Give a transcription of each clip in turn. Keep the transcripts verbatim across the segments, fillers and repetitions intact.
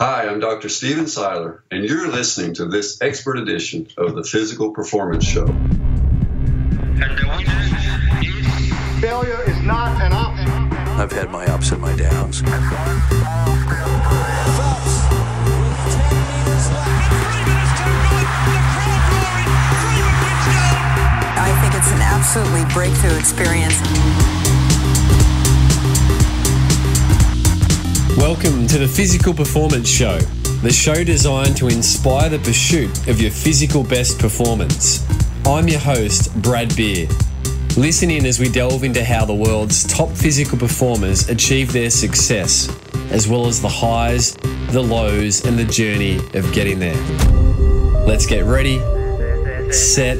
Hi, I'm Doctor Stephen Seiler, and you're listening to this expert edition of The Physical Performance Show. Failure is not an option. I've had my ups and my downs. I think it's an absolutely breakthrough experience. Welcome to the Physical Performance Show, the show designed to inspire the pursuit of your physical best performance. I'm your host, Brad Beer. Listen in as we delve into how the world's top physical performers achieve their success, as well as the highs, the lows, and the journey of getting there. Let's get ready, set,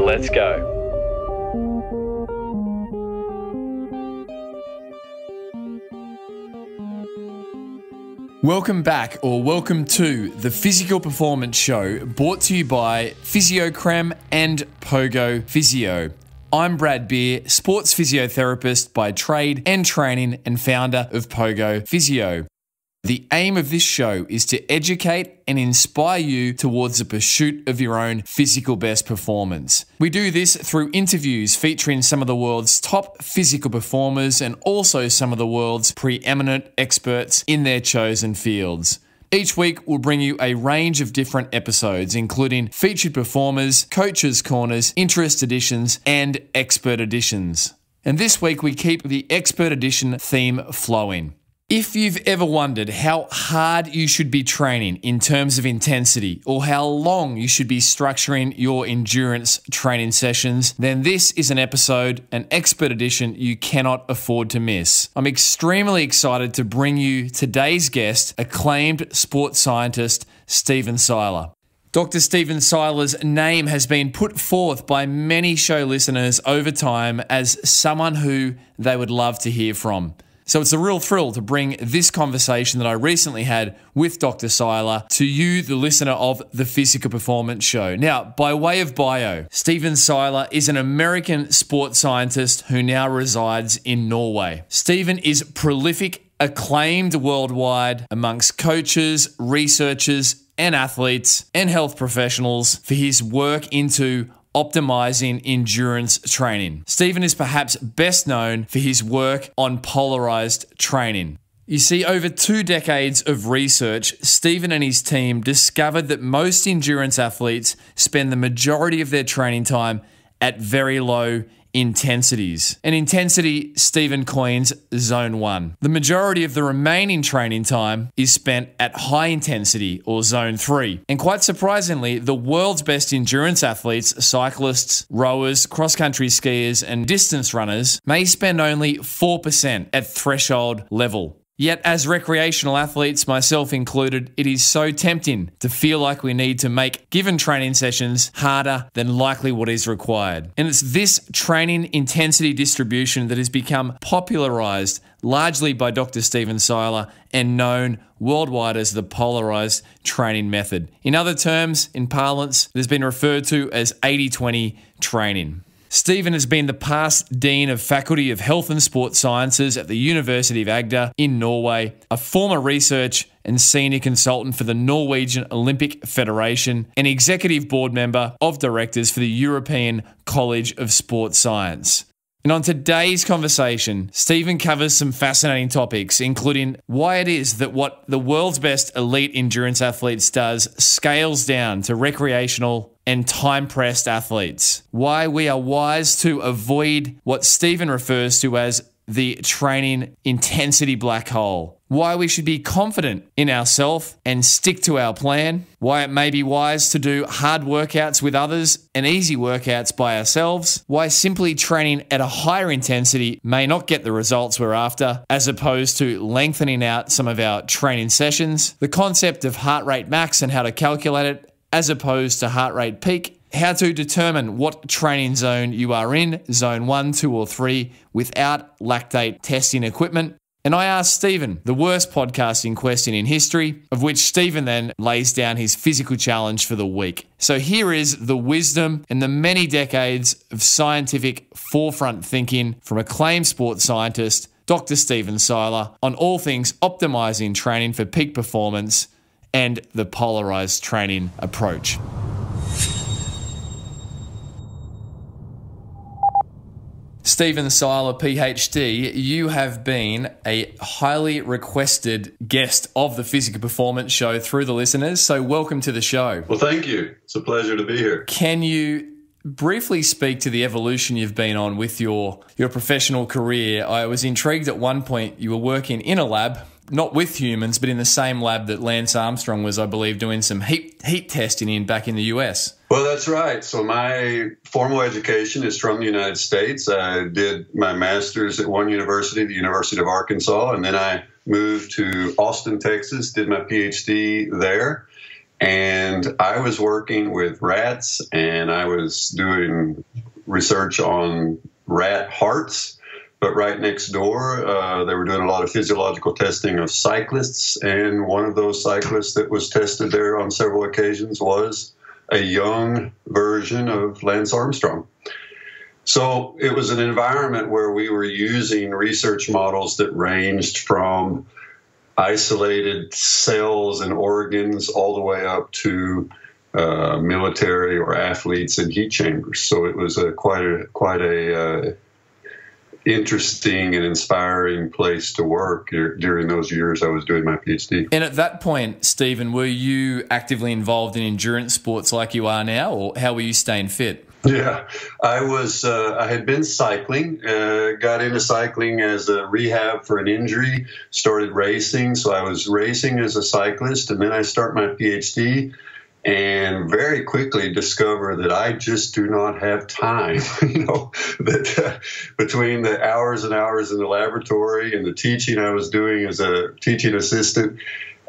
let's go. Welcome back, or welcome to the Physical Performance Show, brought to you by PhysioCrem and Pogo Physio. I'm Brad Beer, sports physiotherapist by trade and training and founder of Pogo Physio. The aim of this show is to educate and inspire you towards the pursuit of your own physical best performance. We do this through interviews featuring some of the world's top physical performers and also some of the world's preeminent experts in their chosen fields. Each week, we'll bring you a range of different episodes, including featured performers, coaches' corners, interest editions, and expert editions. And this week, we keep the expert edition theme flowing. If you've ever wondered how hard you should be training in terms of intensity or how long you should be structuring your endurance training sessions, then this is an episode, an expert edition you cannot afford to miss. I'm extremely excited to bring you today's guest, acclaimed sports scientist, Stephen Seiler. Doctor Stephen Seiler's name has been put forth by many show listeners over time as someone who they would love to hear from. So it's a real thrill to bring this conversation that I recently had with Doctor Seiler to you, the listener of The Physical Performance Show. Now, by way of bio, Stephen Seiler is an American sports scientist who now resides in Norway. Stephen is prolific, acclaimed worldwide amongst coaches, researchers, and athletes and health professionals for his work into optimizing endurance training. Stephen is perhaps best known for his work on polarized training. You see, over two decades of research, Stephen and his team discovered that most endurance athletes spend the majority of their training time at very low intensities. An intensity Stephen coins zone one. The majority of the remaining training time is spent at high intensity, or zone three. And quite surprisingly, the world's best endurance athletes, cyclists, rowers, cross-country skiers, and distance runners may spend only four percent at threshold level. Yet as recreational athletes, myself included, it is so tempting to feel like we need to make given training sessions harder than likely what is required. And it's this training intensity distribution that has become popularized largely by Doctor Stephen Seiler and known worldwide as the polarized training method. In other terms, in parlance, it has been referred to as eighty twenty training. Stephen has been the past Dean of Faculty of Health and Sports Sciences at the University of Agder in Norway, a former research and senior consultant for the Norwegian Olympic Federation, and executive board member of directors for the European College of Sports Science. And on today's conversation, Stephen covers some fascinating topics, including why it is that what the world's best elite endurance athletes does scales down to recreational and time-pressed athletes, why we are wise to avoid what Stephen refers to as the training intensity black hole, why we should be confident in ourselves and stick to our plan, why it may be wise to do hard workouts with others and easy workouts by ourselves, why simply training at a higher intensity may not get the results we're after, as opposed to lengthening out some of our training sessions, the concept of heart rate max and how to calculate it, as opposed to heart rate peak, how to determine what training zone you are in, zone one, two, or three, without lactate testing equipment. And I asked Stephen the worst podcasting question in history, of which Stephen then lays down his physical challenge for the week. So here is the wisdom and the many decades of scientific forefront thinking from acclaimed sports scientist Doctor Stephen Seiler on all things optimizing training for peak performance and the polarized training approach. Stephen Seiler, P H D, you have been a highly requested guest of the Physical Performance Show through the listeners, so welcome to the show. Well, thank you. It's a pleasure to be here. Can you briefly speak to the evolution you've been on with your, your professional career? I was intrigued at one point you were working in a lab, not with humans, but in the same lab that Lance Armstrong was, I believe, doing some heat, heat testing in back in the U S. Well, that's right. So my formal education is from the United States. I did my master's at one university, the University of Arkansas, and then I moved to Austin, Texas, did my P H D there. And I was working with rats, and I was doing research on rat hearts. But right next door, uh, they were doing a lot of physiological testing of cyclists, and one of those cyclists that was tested there on several occasions was a young version of Lance Armstrong. So it was an environment where we were using research models that ranged from isolated cells and organs all the way up to uh, military or athletes in heat chambers. So it was a, quite a quite a uh, interesting and inspiring place to work during those years I was doing my P H D. And at that point, Stephen, were you actively involved in endurance sports like you are now, or how were you staying fit? Yeah, I was. Uh, I had been cycling, uh, got into cycling as a rehab for an injury, started racing. So I was racing as a cyclist, and then I start my P H D and very quickly discover that I just do not have time, you know, that uh, between the hours and hours in the laboratory and the teaching I was doing as a teaching assistant,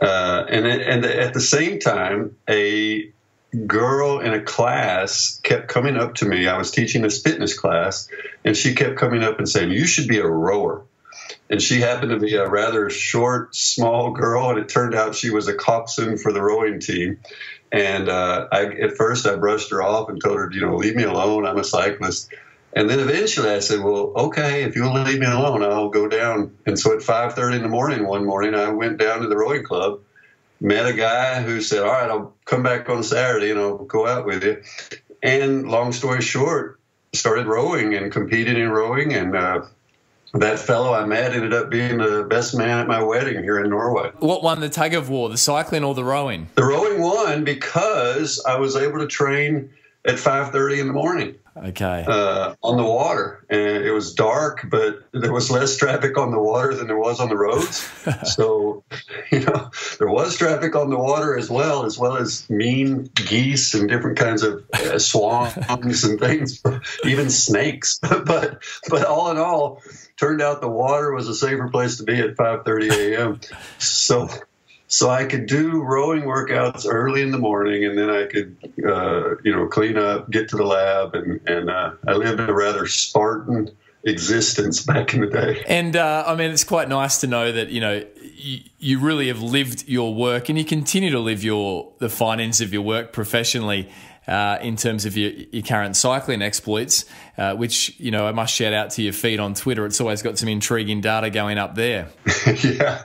uh, and, and at the same time, a girl in a class kept coming up to me. I was teaching this fitness class, and she kept coming up and saying, "You should be a rower." And she happened to be a rather short, small girl, and it turned out she was a coxswain for the rowing team. And uh, I, at first I brushed her off and told her, you know, leave me alone, I'm a cyclist. And then eventually I said, well, okay, if you'll leave me alone, I'll go down. And so at five thirty in the morning one morning, I went down to the rowing club, met a guy who said, all right, I'll come back on Saturday and I'll go out with you. And long story short, started rowing and competed in rowing, and uh, that fellow I met ended up being the best man at my wedding here in Norway. What won the tug of war, the cycling or the rowing? The rowing won because I was able to train at five thirty in the morning. Okay. Uh, on the water. And it was dark, but there was less traffic on the water than there was on the roads. So, you know, there was traffic on the water as well, as well as mean geese and different kinds of uh, swans and things, even snakes. but, but all in all, turned out the water was a safer place to be at five thirty a m So... So I could do rowing workouts early in the morning, and then I could, uh, you know, clean up, get to the lab, and, and uh, I lived a rather Spartan existence back in the day. And, uh, I mean, it's quite nice to know that, you know, you, you really have lived your work and you continue to live your the fine ends of your work professionally. Uh, in terms of your, your current cycling exploits, uh, which, you know, I must shout out to your feed on Twitter. It's always got some intriguing data going up there. Yeah.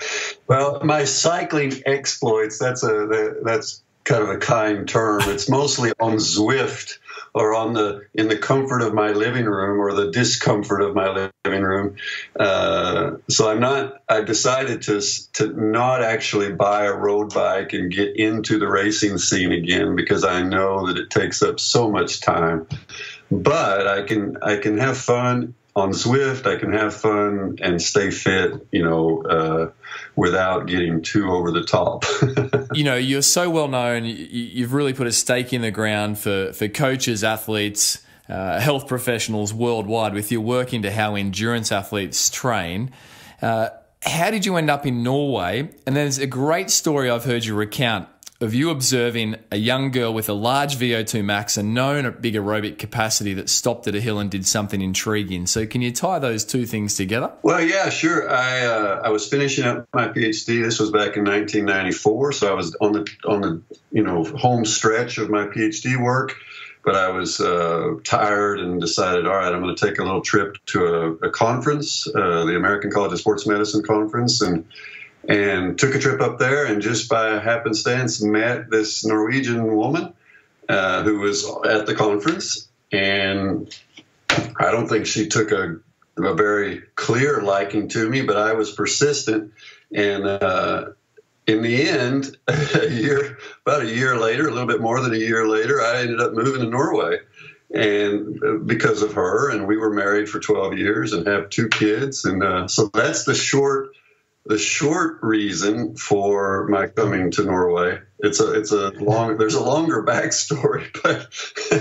Well, my cycling exploits, that's a that's kind of a kind term. It's mostly on Zwift or on the in the comfort of my living room or the discomfort of my living room. Uh, so I'm not I decided to to not actually buy a road bike and get into the racing scene again because I know that it takes up so much time. But I can I can have fun on Zwift, I can have fun and stay fit, you know, uh, without getting too over the top. You know, you're so well known. You've really put a stake in the ground for, for coaches, athletes, uh, health professionals worldwide with your work into how endurance athletes train. Uh, how did you end up in Norway? And there's a great story I've heard you recount of you observing a young girl with a large V O two max and known big aerobic capacity that stopped at a hill and did something intriguing. So can you tie those two things together? Well, yeah, sure. I uh, I was finishing up my P H D. This was back in nineteen ninety-four, so I was on the on the you know home stretch of my P H D work, but I was uh, tired and decided, all right, I'm going to take a little trip to a, a conference, uh, the American College of Sports Medicine conference, and and took a trip up there, and just by happenstance met this Norwegian woman uh, who was at the conference, and I don't think she took a, a very clear liking to me, but I was persistent, and uh, in the end, a year, about a year later, a little bit more than a year later, I ended up moving to Norway, and because of her, and we were married for twelve years and have two kids, and uh, so that's the short The short reason for my coming to Norway. It's a it's a long there's a longer backstory, but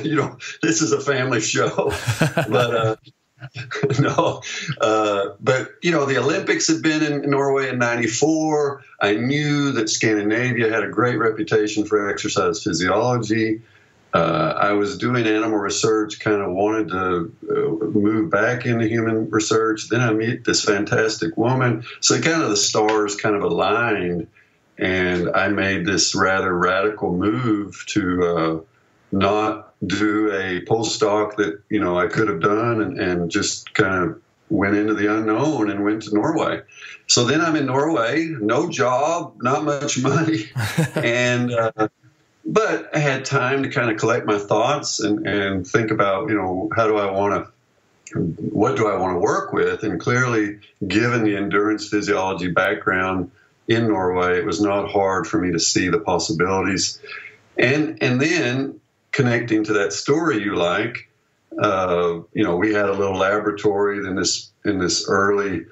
you know, this is a family show. But uh, no, uh, but you know, the Olympics had been in Norway in ninety-four. I knew that Scandinavia had a great reputation for exercise physiology. Uh, I was doing animal research, kind of wanted to uh, move back into human research. Then I meet this fantastic woman. So kind of the stars kind of aligned, and I made this rather radical move to uh, not do a postdoc that, you know, I could have done, and, and just kind of went into the unknown and went to Norway. So then I'm in Norway, no job, not much money, and uh, but I had time to kind of collect my thoughts and, and think about, you know, how do I want to, what do I want to work with? And clearly, given the endurance physiology background in Norway, it was not hard for me to see the possibilities. And and then connecting to that story you like, uh, you know, we had a little laboratory in this in this early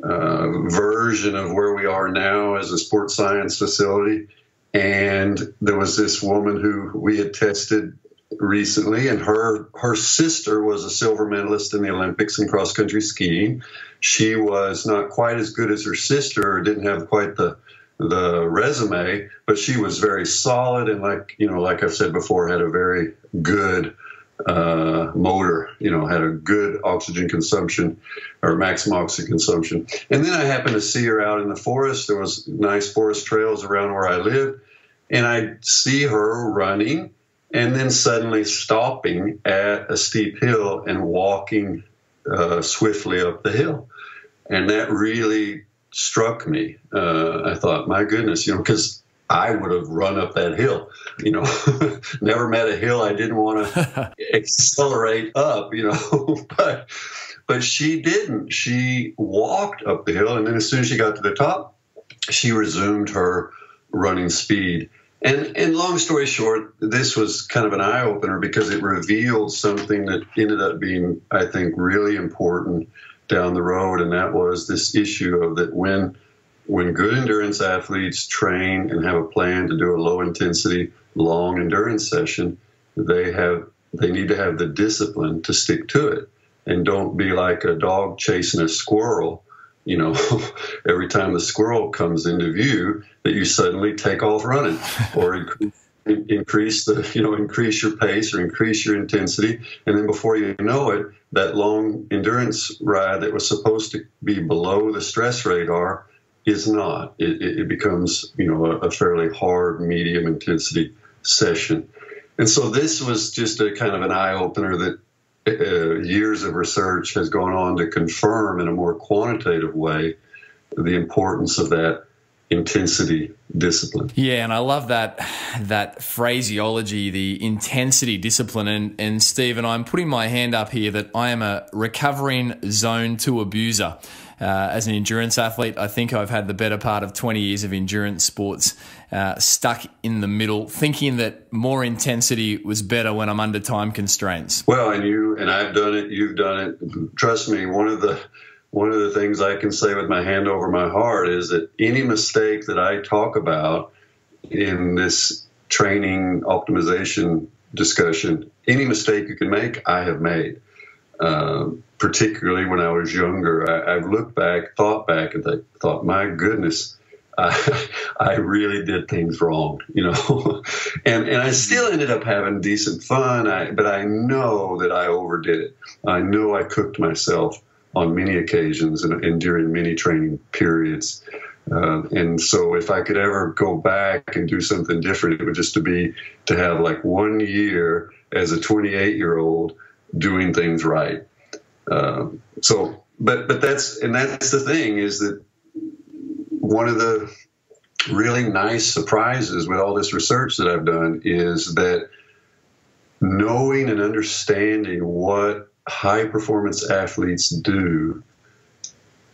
uh, version of where we are now as a sports science facility. And there was this woman who we had tested recently, and her her sister was a silver medalist in the Olympics in cross-country skiing. She was not quite as good as her sister, didn't have quite the the resume, but she was very solid and, like, you know, like I've said before, had a very good uh, motor, you know, had a good oxygen consumption or maximum oxygen consumption. And then I happened to see her out in the forest. There was nice forest trails around where I lived, and I see her running and then suddenly stopping at a steep hill and walking uh, swiftly up the hill. And that really struck me. Uh, I thought, my goodness, you know, because I would have run up that hill, you know, never met a hill I didn't want to accelerate up, you know, but, but she didn't. She walked up the hill, and then as soon as she got to the top, she resumed her running speed. And, and long story short, this was kind of an eye-opener because it revealed something that ended up being, I think, really important down the road, and that was this issue of that when When good endurance athletes train and have a plan to do a low-intensity, long endurance session, they have they need to have the discipline to stick to it and don't be like a dog chasing a squirrel. You know, every time the squirrel comes into view, that you suddenly take off running or increase, increase the you know increase your pace or increase your intensity, and then before you know it, that long endurance ride that was supposed to be below the stress radar is not. It, it becomes, you know, a, a fairly hard, medium intensity session. And so this was just a kind of an eye-opener that uh, years of research has gone on to confirm in a more quantitative way the importance of that intensity discipline. Yeah, and I love that that phraseology, the intensity discipline. And, and Stephen, I'm putting my hand up here that I am a recovering zone two abuser. Uh, as an endurance athlete, I think I've had the better part of twenty years of endurance sports uh, stuck in the middle, thinking that more intensity was better when I'm under time constraints. Well, and you and I've done it. You've done it. Trust me. One of the one of the things I can say with my hand over my heart is that any mistake that I talk about in this training optimization discussion, any mistake you can make, I have made. Uh, particularly when I was younger, I, I looked back, thought back, and I thought, my goodness, I, I really did things wrong, you know. and and I still ended up having decent fun, I, but I know that I overdid it. I know I cooked myself on many occasions and, and during many training periods. Uh, and so if I could ever go back and do something different, it would just to be to have like one year as a twenty-eight year old doing things right. Um, so, but, but that's, and that's the thing, is that one of the really nice surprises with all this research that I've done is that knowing and understanding what high performance athletes do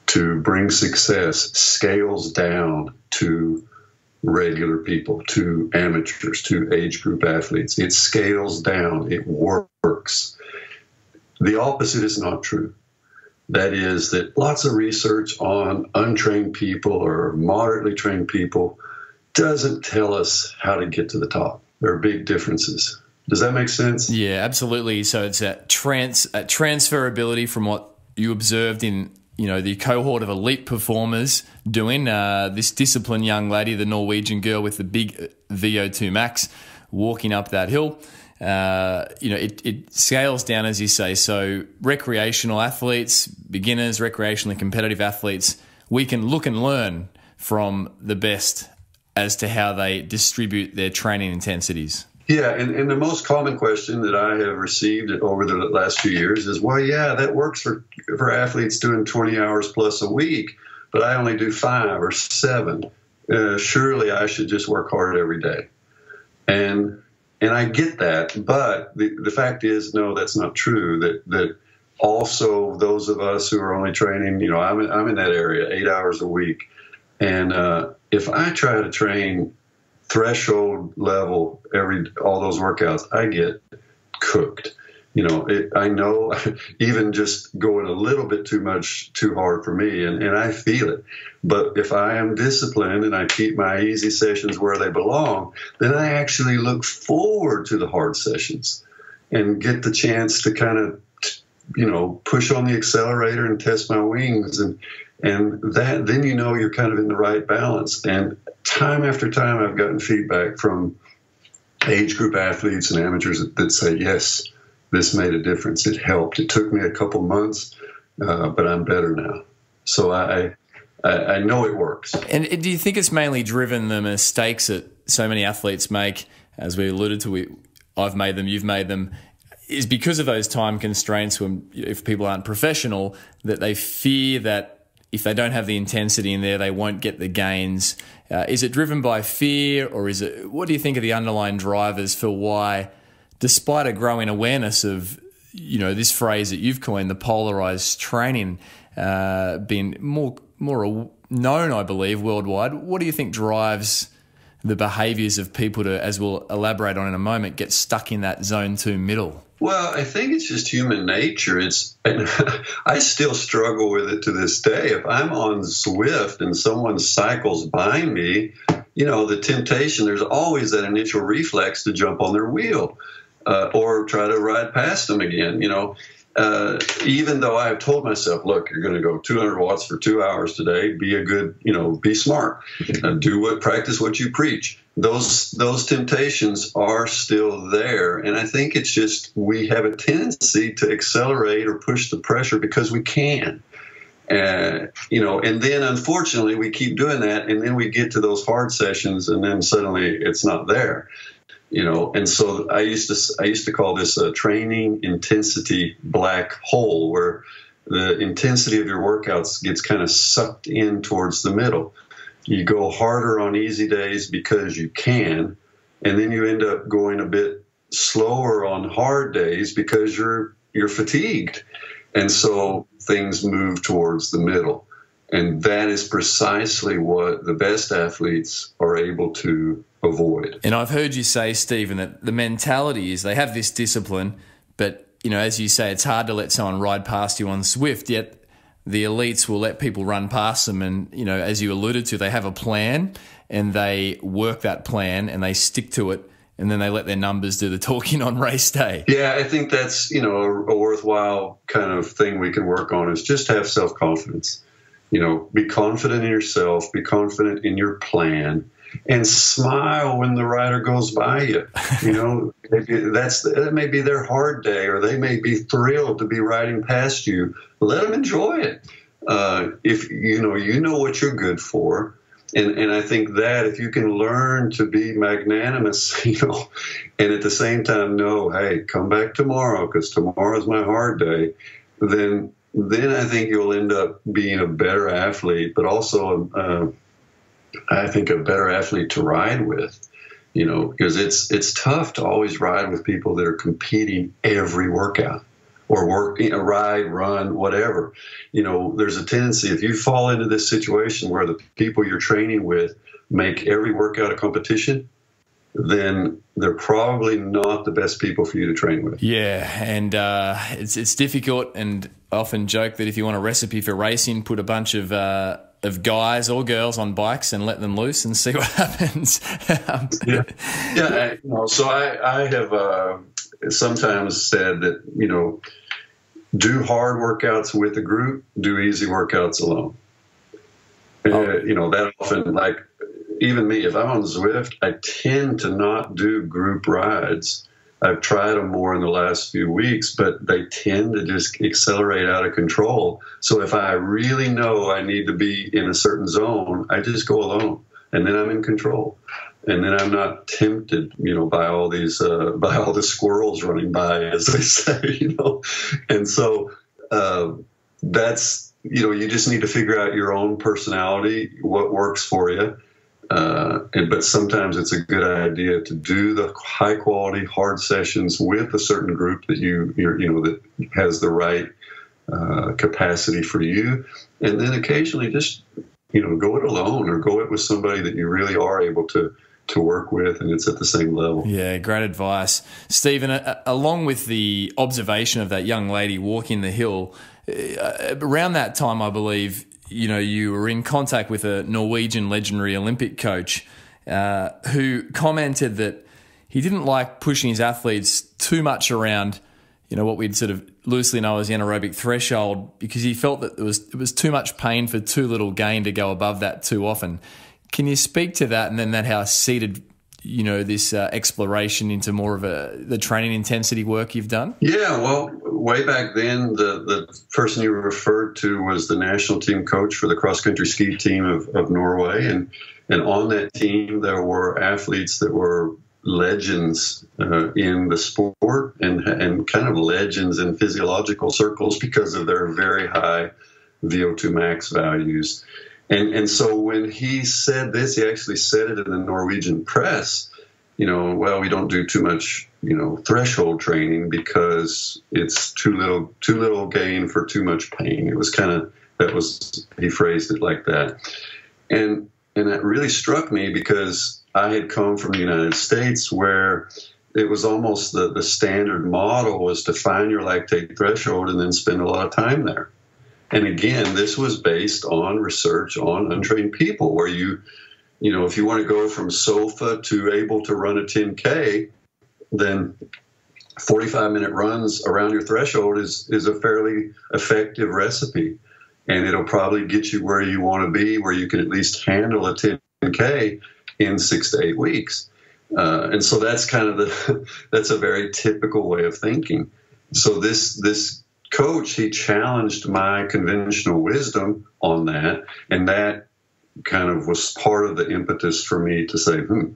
to bring success scales down to regular people, to amateurs, to age group athletes. It scales down. It works. The opposite is not true. That is that lots of research on untrained people or moderately trained people doesn't tell us how to get to the top. There are big differences. Does that make sense? Yeah, absolutely. So it's that trans that transferability from what you observed in, you know, the cohort of elite performers doing uh, this disciplined young lady, the Norwegian girl with the big V O two max walking up that hill. Uh, you know, it, it scales down, as you say. So recreational athletes, beginners, recreationally competitive athletes, we can look and learn from the best as to how they distribute their training intensities. Yeah, and, and the most common question that I have received over the last few years is, well, yeah, that works for, for athletes doing twenty hours plus a week, but I only do five or seven. Uh, surely I should just work hard every day. And and I get that, but the, the fact is, no, that's not true. That that also those of us who are only training, you know, I'm in, I'm in that area, eight hours a week. And uh, if I try to train threshold level every all those workouts, I get cooked. You know, it, I know even just going a little bit too much too hard for me, and, and I feel it. But if I am disciplined and I keep my easy sessions where they belong, then I actually look forward to the hard sessions and get the chance to kind of, you know, push on the accelerator and test my wings. And And that, then you know you're kind of in the right balance. And time after time, I've gotten feedback from age group athletes and amateurs that, that say, yes, this made a difference. It helped. It took me a couple months, uh, but I'm better now. So I, I, I know it works. And do you think it's mainly driven the mistakes that so many athletes make, as we alluded to, we, I've made them, you've made them, is because of those time constraints when, if people aren't professional, that they fear that if they don't have the intensity in there, they won't get the gains. Uh, is it driven by fear, or is it? What do you think are the underlying drivers for why, despite a growing awareness of, you know, this phrase that you've coined, the polarized training, uh, being more more known, I believe, worldwide? What do you think drives the behaviors of people to, as we'll elaborate on in a moment, get stuck in that zone two middle? Well, I think it's just human nature. It's, and I still struggle with it to this day. If I'm on Zwift and someone cycles by me, you know, the temptation, there's always that initial reflex to jump on their wheel uh, or try to ride past them again, you know. Uh, even though I've told myself, look, you're going to go two hundred watts for two hours today, be a good, you know, be smart, uh, do what, practice what you preach. Those, those temptations are still there. And I think it's just, we have a tendency to accelerate or push the pressure because we can, uh, you know, and then unfortunately we keep doing that. And then we get to those hard sessions and then suddenly it's not there. You know, and so I used to I used to call this a training intensity black hole, where the intensity of your workouts gets kind of sucked in towards the middle. You go harder on easy days because you can, and then you end up going a bit slower on hard days because you're you're fatigued, and so things move towards the middle. And that is precisely what the best athletes are able to avoid. And I've heard you say, Stephen, that the mentality is they have this discipline, but, you know, as you say, it's hard to let someone ride past you on Zwift, yet the elites will let people run past them. And, you know, as you alluded to, they have a plan and they work that plan and they stick to it. And then they let their numbers do the talking on race day. Yeah, I think that's, you know, a, a worthwhile kind of thing we can work on, is just have self-confidence. You know, be confident in yourself, be confident in your plan, and smile when the rider goes by you. You know, that's, that may be their hard day, or they may be thrilled to be riding past you. Let them enjoy it. Uh, if you know, you know what you're good for. And, and I think that if you can learn to be magnanimous, you know, and at the same time know, hey, come back tomorrow because tomorrow's my hard day, then then I think you'll end up being a better athlete, but also, uh, I think, a better athlete to ride with, you know, because it's it's tough to always ride with people that are competing every workout. Or work, you know, ride, run, whatever. You know, there's a tendency, if you fall into this situation where the people you're training with make every workout a competition, then they're probably not the best people for you to train with. Yeah, and uh, it's it's difficult. And I often joke that if you want a recipe for racing, put a bunch of uh, of guys or girls on bikes and let them loose and see what happens. um, yeah, yeah. I, you know, so I I have uh, sometimes said that, you know, do hard workouts with a group, do easy workouts alone. Oh. Uh, you know, that often, like, even me, if I'm on Zwift, I tend to not do group rides. I've tried them more in the last few weeks, but they tend to just accelerate out of control. So if I really know I need to be in a certain zone, I just go alone, and then I'm in control. And then I'm not tempted, you know, by all these, uh, by all the squirrels running by, as they say, you know. And so uh, that's, you know, you just need to figure out your own personality, what works for you. Uh, and, but sometimes it's a good idea to do the high quality, hard sessions with a certain group that you, you're, you know, that has the right uh, capacity for you. And then occasionally just, you know, go it alone or go it with somebody that you really are able to to work with, and it's at the same level. Yeah, great advice. Stephen, uh, along with the observation of that young lady walking the hill, uh, around that time, I believe, you know, you were in contact with a Norwegian legendary Olympic coach uh, who commented that he didn't like pushing his athletes too much around, you know, what we'd sort of loosely know as the anaerobic threshold, because he felt that it was, it was too much pain for too little gain to go above that too often. Can you speak to that, and then that how seeded, you know, this uh, exploration into more of a the training intensity work you've done? Yeah, well, way back then, the, the person you referred to was the national team coach for the cross-country ski team of, of Norway, and, and on that team there were athletes that were legends uh, in the sport and, and kind of legends in physiological circles because of their very high V O two max values. And and so when he said this, he actually said it in the Norwegian press, you know, well, we don't do too much, you know, threshold training because it's too little, too little gain for too much pain. It was kind of, that was, he phrased it like that. And, and that really struck me because I had come from the United States where it was almost the, the standard model was to find your lactate threshold and then spend a lot of time there. And again, this was based on research on untrained people where you, you know, if you want to go from SOFA to able to run a ten K, then forty-five minute runs around your threshold is, is a fairly effective recipe. And it'll probably get you where you want to be, where you can at least handle a ten K in six to eight weeks. Uh, and so that's kind of the, that's a very typical way of thinking. So this, this, coach, he challenged my conventional wisdom on that, and that kind of was part of the impetus for me to say, hmm,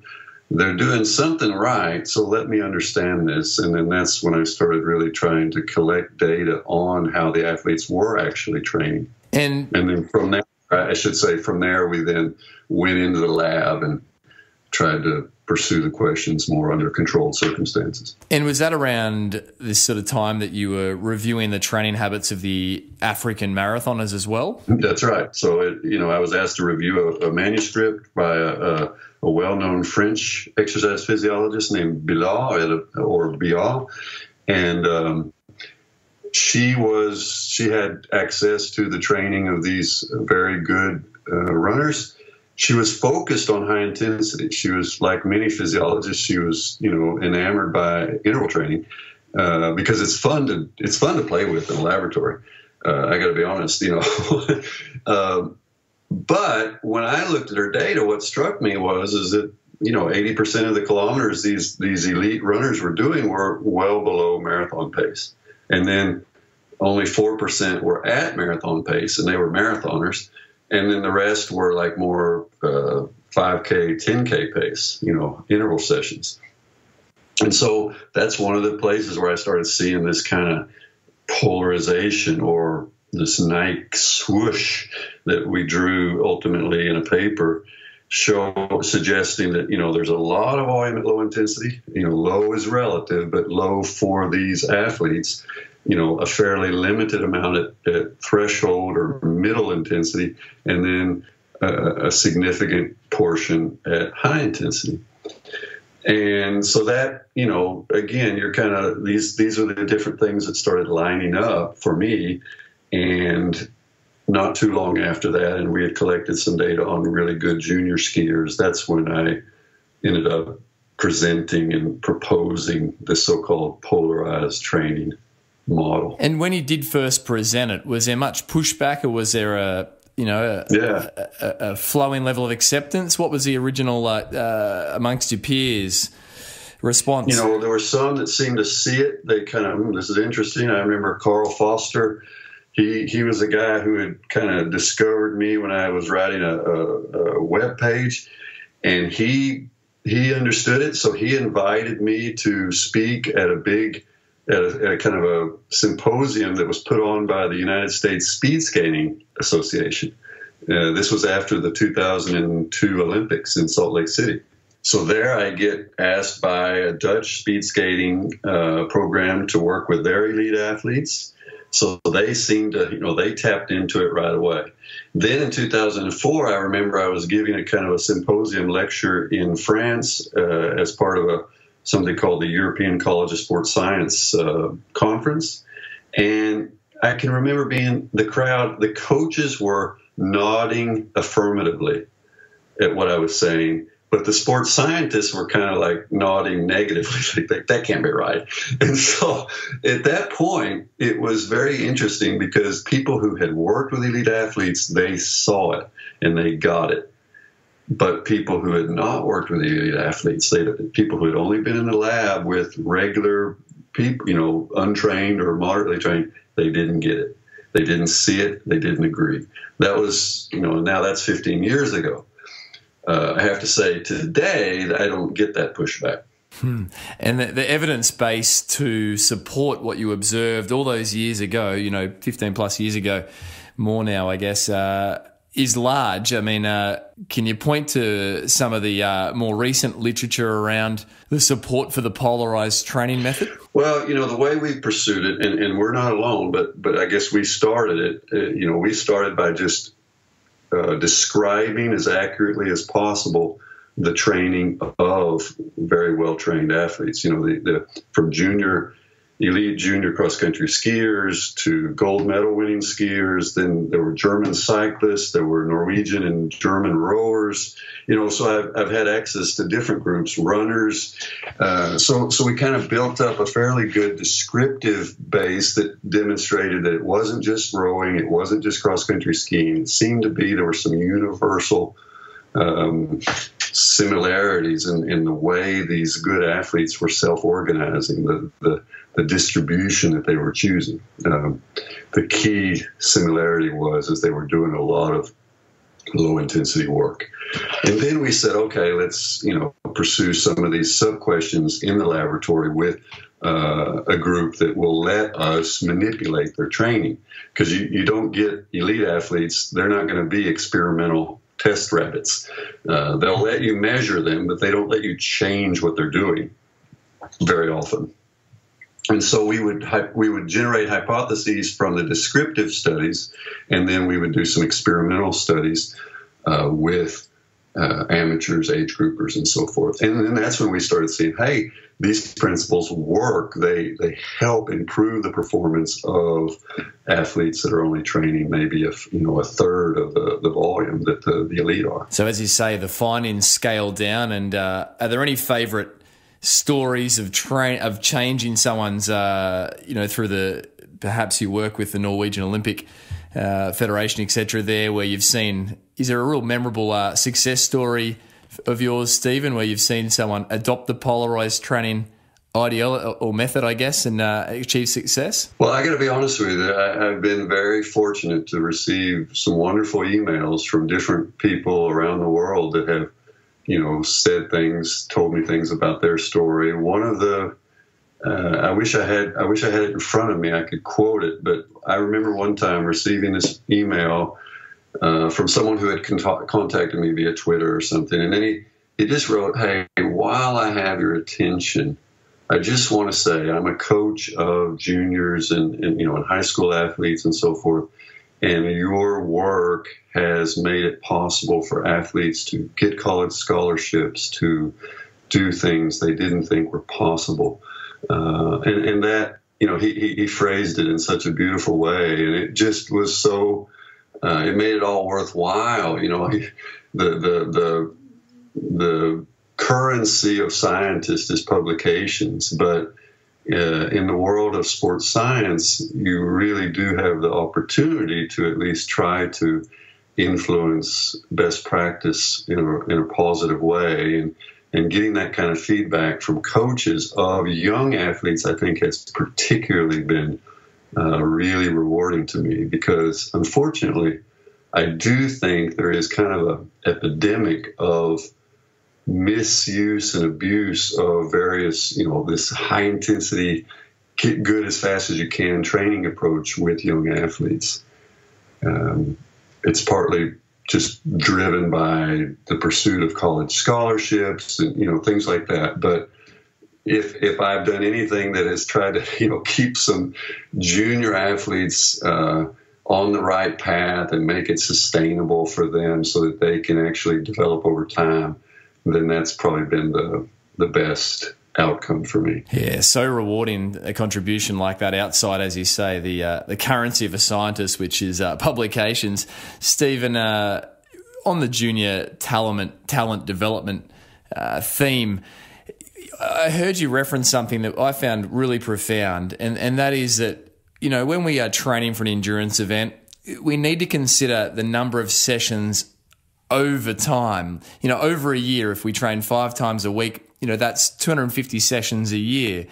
they're doing something right, so let me understand this. And then that's when I started really trying to collect data on how the athletes were actually training. And, and then from there, I should say from there, we then went into the lab and tried to pursue the questions more under controlled circumstances. And was that around this sort of time that you were reviewing the training habits of the African marathoners as well? That's right. So, it, you know, I was asked to review a, a manuscript by a, a, a well-known French exercise physiologist named Bilal or Bilal, and um, she was she had access to the training of these very good uh, runners. She was focused on high intensity. She was, like many physiologists, she was, you know, enamored by interval training uh, because it's fun to it's fun to play with in the laboratory. Uh, I got to be honest, you know. um, but when I looked at her data, what struck me was is that, you know, eighty percent of the kilometers these these elite runners were doing were well below marathon pace, and then only four percent were at marathon pace, and they were marathoners. And then the rest were like more uh, five K, ten K pace, you know, interval sessions. And so that's one of the places where I started seeing this kind of polarization or this Nike swoosh that we drew ultimately in a paper, show suggesting that, you know, there's a lot of volume at low intensity. You know, low is relative, but low for these athletes, you know, a fairly limited amount at, at threshold or middle intensity, and then uh, a significant portion at high intensity. And so that, you know, again, you're kind of, these, these are the different things that started lining up for me. And not too long after that, and we had collected some data on really good junior skiers, that's when I ended up presenting and proposing the so-called polarized training model. And when you did first present it, was there much pushback, or was there a, you know, a, yeah. a, a, a flowing level of acceptance? What was the original, uh, uh, amongst your peers, response? You know, there were some that seemed to see it. They kind of, mm, this is interesting. I remember Carl Foster. He he was a guy who had kind of discovered me when I was writing a, a, a web page, and he he understood it. So he invited me to speak at a big, at a, at a kind of a symposium that was put on by the United States Speed Skating Association. Uh, this was after the two thousand two Olympics in Salt Lake City. So there I get asked by a Dutch speed skating uh, program to work with their elite athletes. So they seemed to, you know, they tapped into it right away. Then in two thousand four, I remember I was giving a kind of a symposium lecture in France uh, as part of a something called the European College of Sports Science uh, conference. And I can remember being the crowd, the coaches were nodding affirmatively at what I was saying. But the sports scientists were kind of like nodding negatively, like, that can't be right. And so at that point, it was very interesting because people who had worked with elite athletes, they saw it and they got it. But people who had not worked with elite athletes, they, people who had only been in the lab with regular people, you know, untrained or moderately trained, they didn't get it. They didn't see it. They didn't agree. That was, you know, now that's fifteen years ago. Uh, I have to say today that I don't get that pushback. Hmm. And the, the evidence base to support what you observed all those years ago, you know, fifteen plus years ago, more now, I guess, uh, is large. I mean, uh, can you point to some of the uh, more recent literature around the support for the polarized training method? Well, you know, the way we pursued it, and, and we're not alone, but, but I guess we started it, uh, you know, we started by just Uh, describing as accurately as possible the training of very well-trained athletes, you know, the, the from junior, elite junior cross-country skiers to gold medal-winning skiers. Then there were German cyclists, there were Norwegian and German rowers, you know, so I've, I've had access to different groups, runners. Uh, so, so we kind of built up a fairly good descriptive base that demonstrated that it wasn't just rowing, it wasn't just cross-country skiing. It seemed to be there were some universal um, similarities in, in the way these good athletes were self-organizing, the, the the distribution that they were choosing. Um, the key similarity was is they were doing a lot of low-intensity work. And then we said, okay, let's, you know, pursue some of these sub-questions in the laboratory with uh, a group that will let us manipulate their training. Because you, you don't get elite athletes, they're not going to be experimental test rabbits. Uh, they'll let you measure them, but they don't let you change what they're doing very often. And so we would we would generate hypotheses from the descriptive studies, and then we would do some experimental studies uh, with uh, amateurs, age groupers, and so forth. And then that's when we started seeing, hey, these principles work. They they help improve the performance of athletes that are only training maybe a, you know, a third of the, the volume that the, the elite are. So as you say, the findings scale down. And uh, are there any favorite stories of train of changing someone's, uh, you know, through the, perhaps you work with the Norwegian Olympic uh, Federation, et cetera there, where you've seen, is there a real memorable uh, success story of yours, Stephen, where you've seen someone adopt the polarized training ideal or method, I guess, and uh, achieve success? Well, I got to be honest with you. I, I've been very fortunate to receive some wonderful emails from different people around the world that have, you know, said things, told me things about their story. One of the, uh, I wish I had, I wish I had it in front of me. I could quote it, but I remember one time receiving this email uh, from someone who had con contacted me via Twitter or something, and then he he just wrote, "Hey, while I have your attention, I just want to say I'm a coach of juniors and, and you know and high school athletes and so forth, and your work has made it possible for athletes to get college scholarships, to do things they didn't think were possible." Uh, and, and that, you know, he, he, he phrased it in such a beautiful way, and it just was so, uh, it made it all worthwhile. You know, he, the the the the currency of scientists is publications, but uh, in the world of sports science, you really do have the opportunity to at least try to influence best practice in a, in a positive way. And, and getting that kind of feedback from coaches of young athletes, I think, has particularly been uh, really rewarding to me, because unfortunately, I do think there is kind of an epidemic of misuse and abuse of various, you know, this high intensity, get good as fast as you can training approach with young athletes. Um, it's partly just driven by the pursuit of college scholarships and, you know, things like that. But if, if I've done anything that has tried to, you know, keep some junior athletes, uh, on the right path and make it sustainable for them so that they can actually develop over time, then that's probably been the, the best outcome for me. Yeah, so rewarding a contribution like that outside, as you say, the uh, the currency of a scientist, which is uh, publications. Stephen, uh, on the junior talent talent development uh, theme, I heard you reference something that I found really profound, and and that is that, you know, when we are training for an endurance event, we need to consider the number of sessions over time. You know, over a year, if we train five times a week, you know, that's two hundred fifty sessions a year.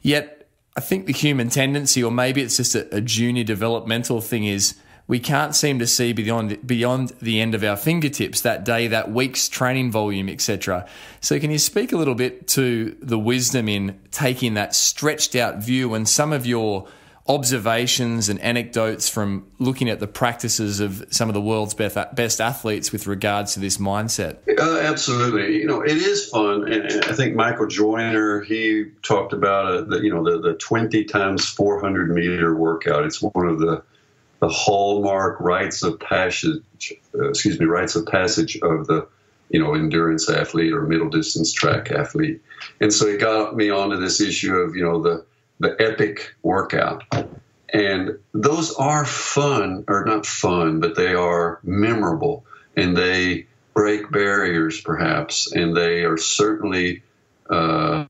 Yet I think the human tendency, or maybe it's just a, a junior developmental thing, is we can't seem to see beyond beyond the end of our fingertips, that day, that week's training volume, et cetera. So can you speak a little bit to the wisdom in taking that stretched out view and some of your observations and anecdotes from looking at the practices of some of the world's best athletes with regards to this mindset? Uh, absolutely. You know, it is fun. And, and I think Michael Joyner, he talked about, a, the, you know, the, the twenty times four hundred meter workout. It's one of the, the hallmark rites of passage, uh, excuse me, rites of passage of the, you know, endurance athlete or middle distance track athlete. And so it got me onto this issue of, you know, the, the epic workout. And those are fun, or not fun, but they are memorable, and they break barriers perhaps, and they are certainly uh,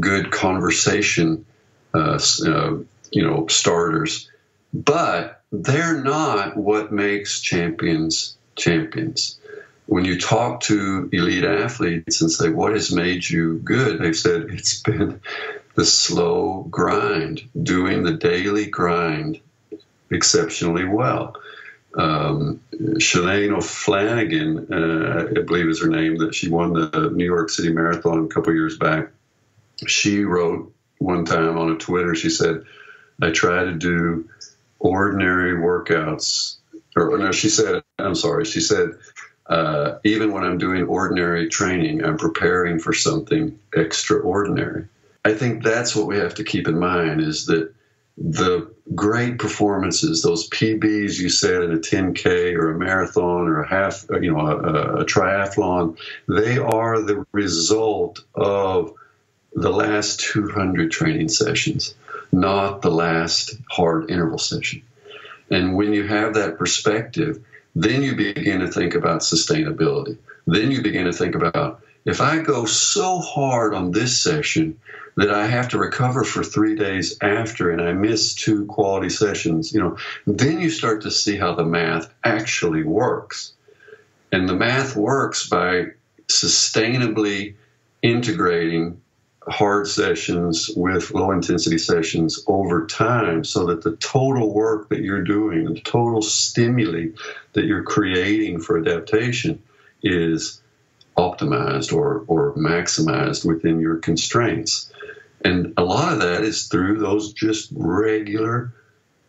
good conversation, uh, uh, you know, starters. But they're not what makes champions champions. When you talk to elite athletes and say, what has made you good? They've said, it's been the slow grind, doing the daily grind exceptionally well. Um, Shalane Flanagan, uh, I believe is her name, that she won the New York City Marathon a couple of years back. She wrote one time on a Twitter, she said, I try to do ordinary workouts. Or no, she said, I'm sorry, she said, Uh, even when I'm doing ordinary training, I'm preparing for something extraordinary. I think that's what we have to keep in mind, is that the great performances, those P Bs you said in a ten K or a marathon or a half, you know, a, a triathlon, they are the result of the last two hundred training sessions, not the last hard interval session. And when you have that perspective, then you begin to think about sustainability. Then you begin to think about, if I go so hard on this session that I have to recover for three days after and I miss two quality sessions, you know, then you start to see how the math actually works. And the math works by sustainably integrating hard sessions with low intensity sessions over time so that the total work that you're doing, the total stimuli that you're creating for adaptation is optimized or, or maximized within your constraints. And a lot of that is through those just regular,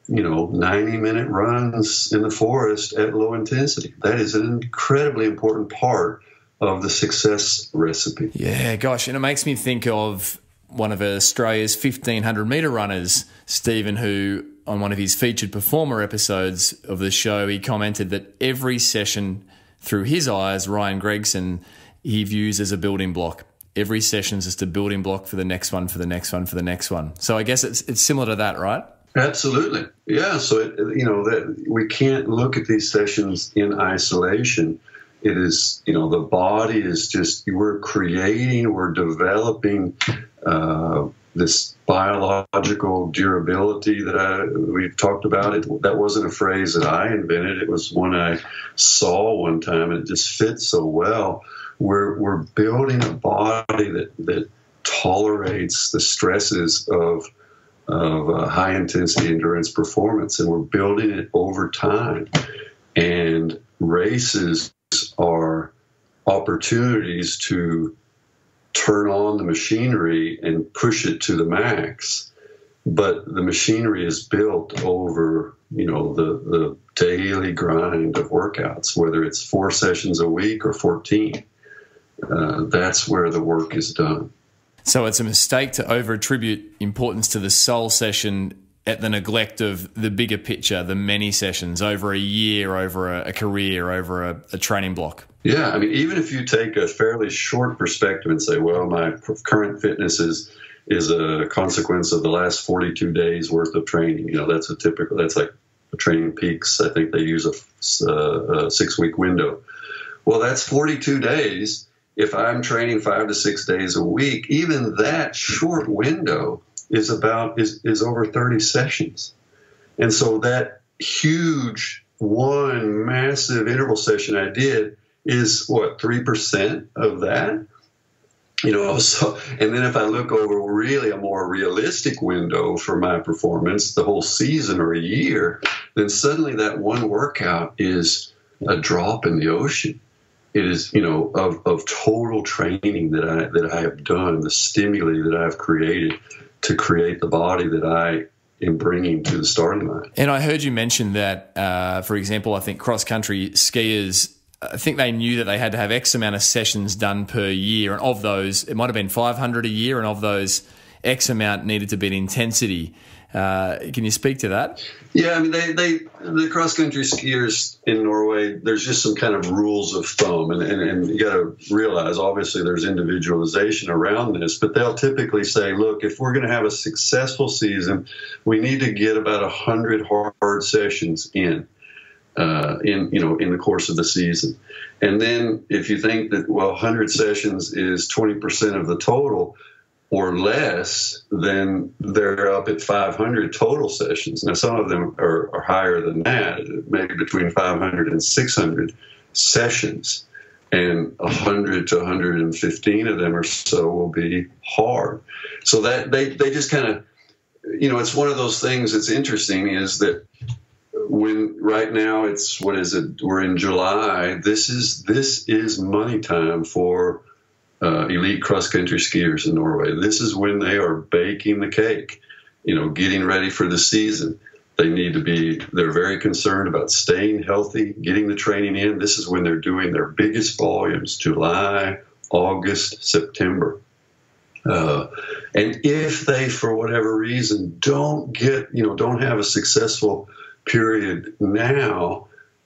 you know, ninety minute runs in the forest at low intensity. That is an incredibly important part of the success recipe. Yeah, gosh, and it makes me think of one of Australia's fifteen hundred metre runners, Stephen, who on one of his featured performer episodes of the show, he commented that every session through his eyes, Ryan Gregson, he views as a building block. Every session is just a building block for the next one, for the next one, for the next one. So I guess it's it's similar to that, right? Absolutely. Yeah, so, it, you know, that we can't look at these sessions in isolation. It is, you know, the body is just, we're creating, we're developing uh, this biological durability that I, we've talked about. It, that wasn't a phrase that I invented. It was one I saw one time, and it just fits so well. We're, we're building a body that, that tolerates the stresses of, of uh, high-intensity endurance performance, and we're building it over time. And races are opportunities to turn on the machinery and push it to the max. But the machinery is built over, you know, the, the daily grind of workouts, whether it's four sessions a week or fourteen. Uh, that's where the work is done. So it's a mistake to over-attribute importance to the sole session at the neglect of the bigger picture, the many sessions over a year, over a, a career, over a, a training block. Yeah, I mean, even if you take a fairly short perspective and say, well, my current fitness is is a consequence of the last forty-two days worth of training. You know, that's a typical, that's like Training Peaks. I think they use a, a six-week window. Well, that's forty-two days. If I'm training five to six days a week, even that short window is about is, is over thirty sessions. And so that huge one massive interval session I did is what, three percent of that, you know. So, and then if I look over really a more realistic window for my performance, the whole season or a year, then suddenly that one workout is a drop in the ocean. It is, you know, of, of total training that I, that I have done, the stimuli that I've created to create the body that I am bringing to the starting line. And I heard you mention that, uh, for example, I think cross-country skiers, I think they knew that they had to have X amount of sessions done per year, and of those, it might have been five hundred a year, and of those, X amount needed to be in intensity. Uh, can you speak to that? Yeah, I mean, they, they the cross-country skiers in Norway, there's just some kind of rules of thumb, and, and, and you got to realize, obviously, there's individualization around this, but they'll typically say, look, if we're going to have a successful season, we need to get about one hundred hard sessions in, uh, in, you know, in the course of the season. And then if you think that, well, one hundred sessions is twenty percent of the total, or less, then they're up at five hundred total sessions. Now, some of them are, are higher than that, maybe between five hundred and six hundred sessions, and one hundred to one hundred fifteen of them or so will be hard. So that they, they just kind of, you know, it's one of those things that's interesting is that when right now it's, what is it, we're in July, this is, this is money time for Uh, elite cross-country skiers in Norway. This is when they are baking the cake, you know, getting ready for the season. They need to be, they're very concerned about staying healthy, getting the training in. This is when they're doing their biggest volumes, July, August, September. Uh, and if they, for whatever reason, don't get, you know, don't have a successful period now,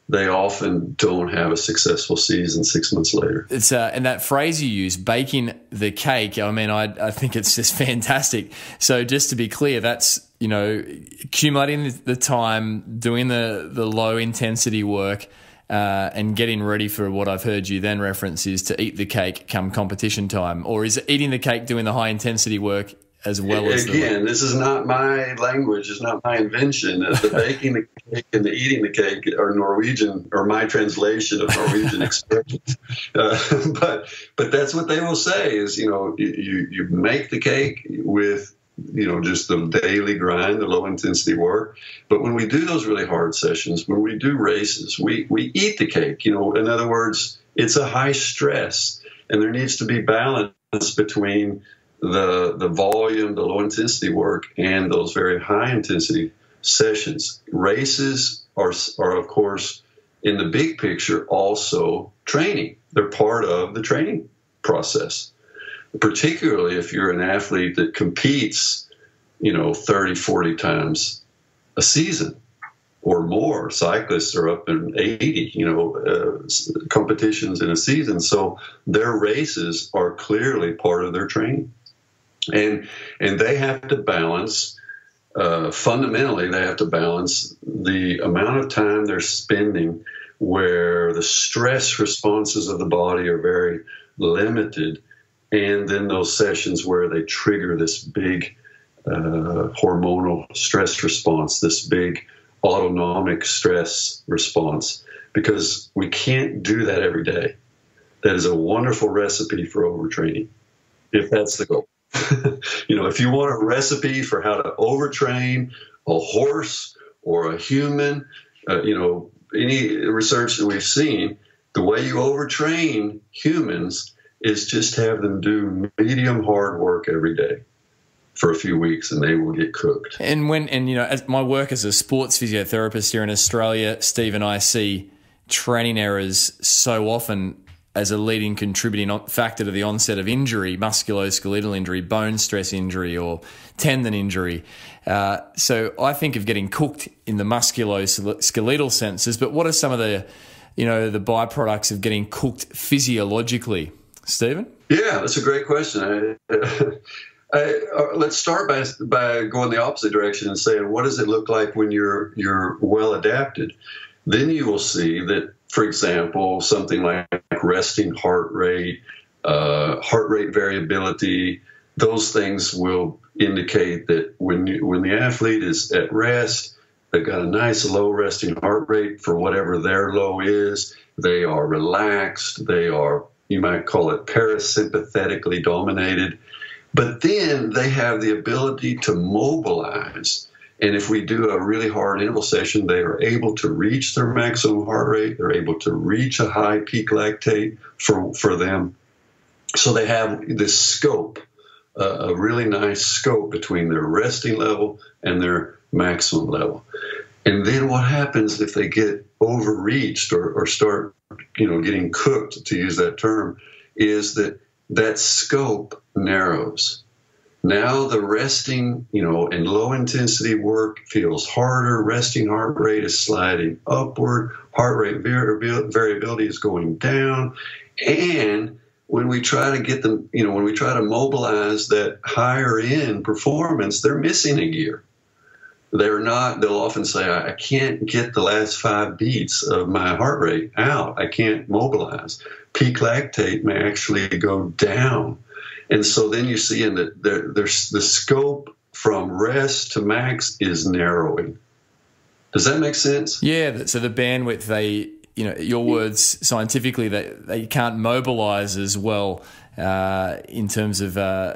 they often don't have a successful season six months later. It's uh, and that phrase you use, baking the cake, I mean, I, I think it's just fantastic. So just to be clear, that's, you know, accumulating the time, doing the, the low-intensity work, uh, and getting ready for what I've heard you then reference is to eat the cake come competition time. Or is eating the cake doing the high-intensity work as well as the again, this is not my language. It's not my invention. Uh, the baking the cake and the eating the cake are Norwegian, or my translation of Norwegian expressions. Uh, but but that's what they will say is, you know, you, you make the cake with, you know, just the daily grind, the low intensity work. But when we do those really hard sessions, when we do races, we, we eat the cake. You know, in other words, it's a high stress, and there needs to be balance between the the volume, the low intensity work, and those very high intensity sessions. Races are, are of course, in the big picture, also training. They're part of the training process, particularly if you're an athlete that competes, you know, thirty, forty times a season or more. Cyclists are up in eighty, you know, uh, competitions in a season. So their races are clearly part of their training. And and they have to balance, uh, fundamentally, they have to balance the amount of time they're spending where the stress responses of the body are very limited, and then those sessions where they trigger this big uh, hormonal stress response, this big autonomic stress response, because we can't do that every day. That is a wonderful recipe for overtraining, if that's the goal. You know, if you want a recipe for how to overtrain a horse or a human, uh, you know, any research that we've seen, the way you overtrain humans is just have them do medium hard work every day for a few weeks, and they will get cooked. And when, and you know, as my work as a sports physiotherapist here in Australia, Steve, and I see training errors so often as a leading contributing factor to the onset of injury, musculoskeletal injury, bone stress injury, or tendon injury. Uh, so I think of getting cooked in the musculoskeletal senses, but what are some of the, you know, the byproducts of getting cooked physiologically, Stephen? Yeah, that's a great question. I, I, uh, let's start by by going the opposite direction and saying, what does it look like when you're you're well adapted? Then you will see that, for example, something like resting heart rate, uh, heart rate variability, those things will indicate that when you, when the athlete is at rest, they've got a nice low resting heart rate for whatever their low is. They are relaxed. They are, you might call it, parasympathetically dominated. But then they have the ability to mobilize. And if we do a really hard interval session, they are able to reach their maximum heart rate. They're able to reach a high peak lactate for, for them. So they have this scope, uh, a really nice scope between their resting level and their maximum level. And then what happens if they get overreached or, or start, you know, getting cooked, to use that term, is that that scope narrows. Now the resting, you know, and low intensity work feels harder. Resting heart rate is sliding upward. Heart rate variability is going down. And when we try to get them, you know, when we try to mobilize that higher end performance, they're missing a gear. They're not, they'll often say, I can't get the last five beats of my heart rate out. I can't mobilize. Peak lactate may actually go down. And so then you see in that there, there's the scope from rest to max is narrowing. Does that make sense? Yeah. So the bandwidth, they, you know, your words scientifically, they, they can't mobilize as well uh, in terms of uh,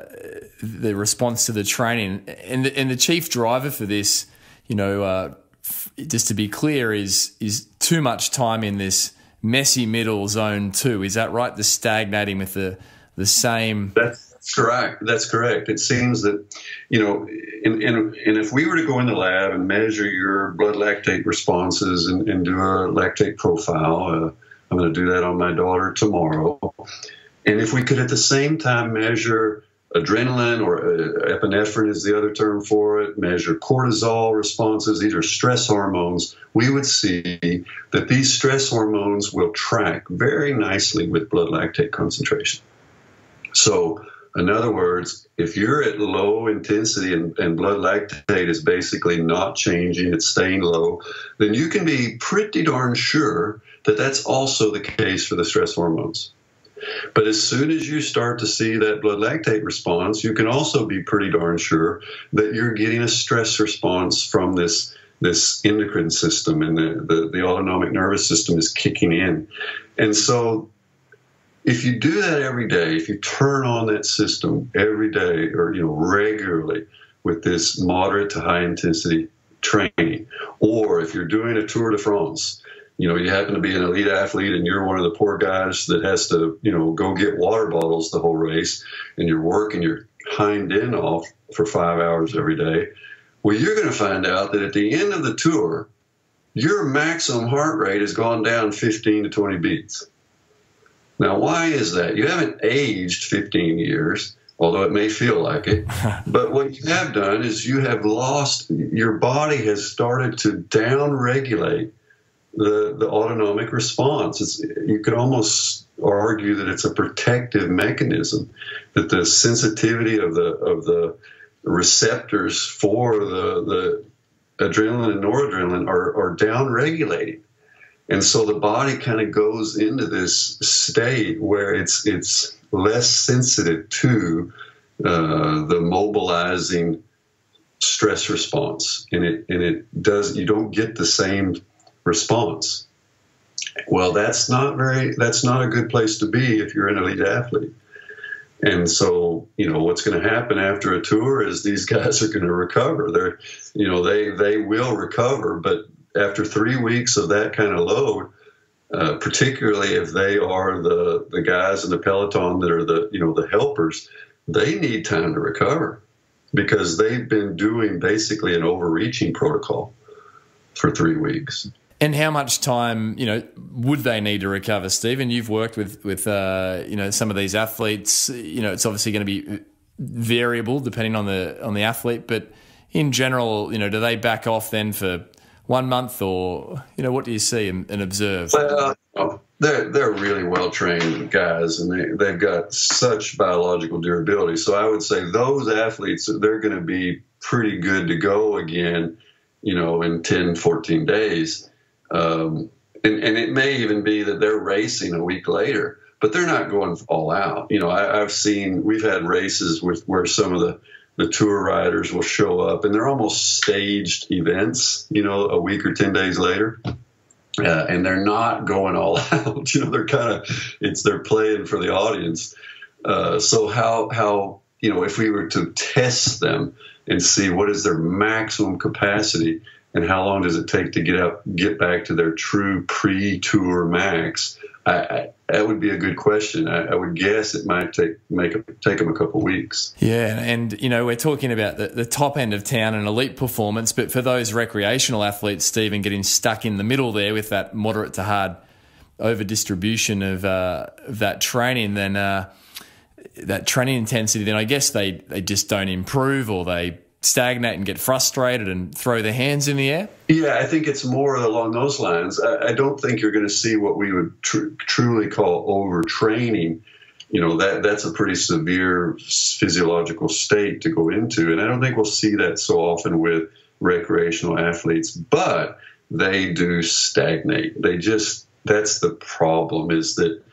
the response to the training. And the, and the chief driver for this, you know, uh, f just to be clear, is is too much time in this messy middle zone too. Is that right? The stagnating with the the same. That's correct. That's correct. It seems that, you know, and, and, and if we were to go in the lab and measure your blood lactate responses and, and do a lactate profile, uh, I'm going to do that on my daughter tomorrow. And if we could at the same time measure adrenaline, or uh, epinephrine is the other term for it, measure cortisol responses, these are stress hormones, we would see that these stress hormones will track very nicely with blood lactate concentration. So, in other words, if you're at low intensity and, and blood lactate is basically not changing, it's staying low, then you can be pretty darn sure that that's also the case for the stress hormones. But as soon as you start to see that blood lactate response, you can also be pretty darn sure that you're getting a stress response from this this endocrine system, and the, the, the autonomic nervous system is kicking in. And so if you do that every day, if you turn on that system every day, or you know regularly with this moderate to high intensity training, or if you're doing a Tour de France, you know, you happen to be an elite athlete and you're one of the poor guys that has to, you know, go get water bottles the whole race, and you're working your hind end off for five hours every day, well, you're going to find out that at the end of the tour, your maximum heart rate has gone down fifteen to twenty beats. Now, why is that? You haven't aged fifteen years, although it may feel like it. But what you have done is you have lost, your body has started to downregulate The, the autonomic response. It's, you could almost argue that it's a protective mechanism, that the sensitivity of the of the receptors for the, the adrenaline and noradrenaline are, are downregulated. And so the body kind of goes into this state where it's, it's less sensitive to uh, the mobilizing stress response. And it, and it does, you don't get the same response. Well, that's not very, that's not a good place to be if you're an elite athlete. And so, you know, what's going to happen after a tour is these guys are going to recover. They're, you know, they, they will recover, but after three weeks of that kind of load, uh, particularly if they are the, the guys in the peloton that are the, you know, the helpers, they need time to recover because they've been doing basically an overreaching protocol for three weeks. And how much time, you know, would they need to recover, Stephen? You've worked with, with uh, you know, some of these athletes. You know, it's obviously going to be variable depending on the on the athlete. But in general, you know, do they back off then for one month or, you know, what do you see and, and observe? Well, uh, they're, they're really well-trained guys, and they, they've got such biological durability. So I would say those athletes, they're going to be pretty good to go again, you know, in ten, fourteen days. Um, and, and it may even be that they're racing a week later, but they're not going all out. You know, I, I've seen, we've had races with where some of the, the tour riders will show up, and they're almost staged events, you know, a week or ten days later. Uh, and they're not going all out, you know, they're kind of, it's, they're playing for the audience. Uh, so how, how, you know, if we were to test them and see what is their maximum capacity and how long does it take to get up, get back to their true pre-tour max, I, I, that would be a good question. I, I would guess it might take make take them a couple of weeks. Yeah, and you know, we're talking about the, the top end of town and elite performance, but for those recreational athletes, Stephen, getting stuck in the middle there with that moderate to hard over-distribution of, uh, of that training, then uh, that training intensity, then I guess they, they just don't improve, or they stagnate and get frustrated and throw their hands in the air? Yeah, I think it's more along those lines. I, I don't think you're going to see what we would tr truly call overtraining. You know, that that's a pretty severe physiological state to go into, and I don't think we'll see that so often with recreational athletes, but they do stagnate. They just, that's the problem, is that,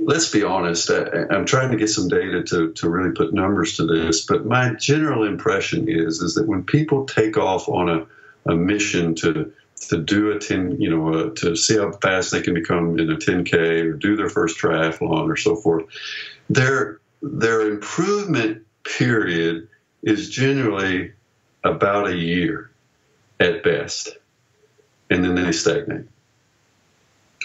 let's be honest, I, I'm trying to get some data to, to really put numbers to this, but my general impression is is that when people take off on a, a mission to to do a ten, you know, uh, to see how fast they can become in a ten K or do their first triathlon or so forth, their their improvement period is generally about a year at best, and then they stagnate.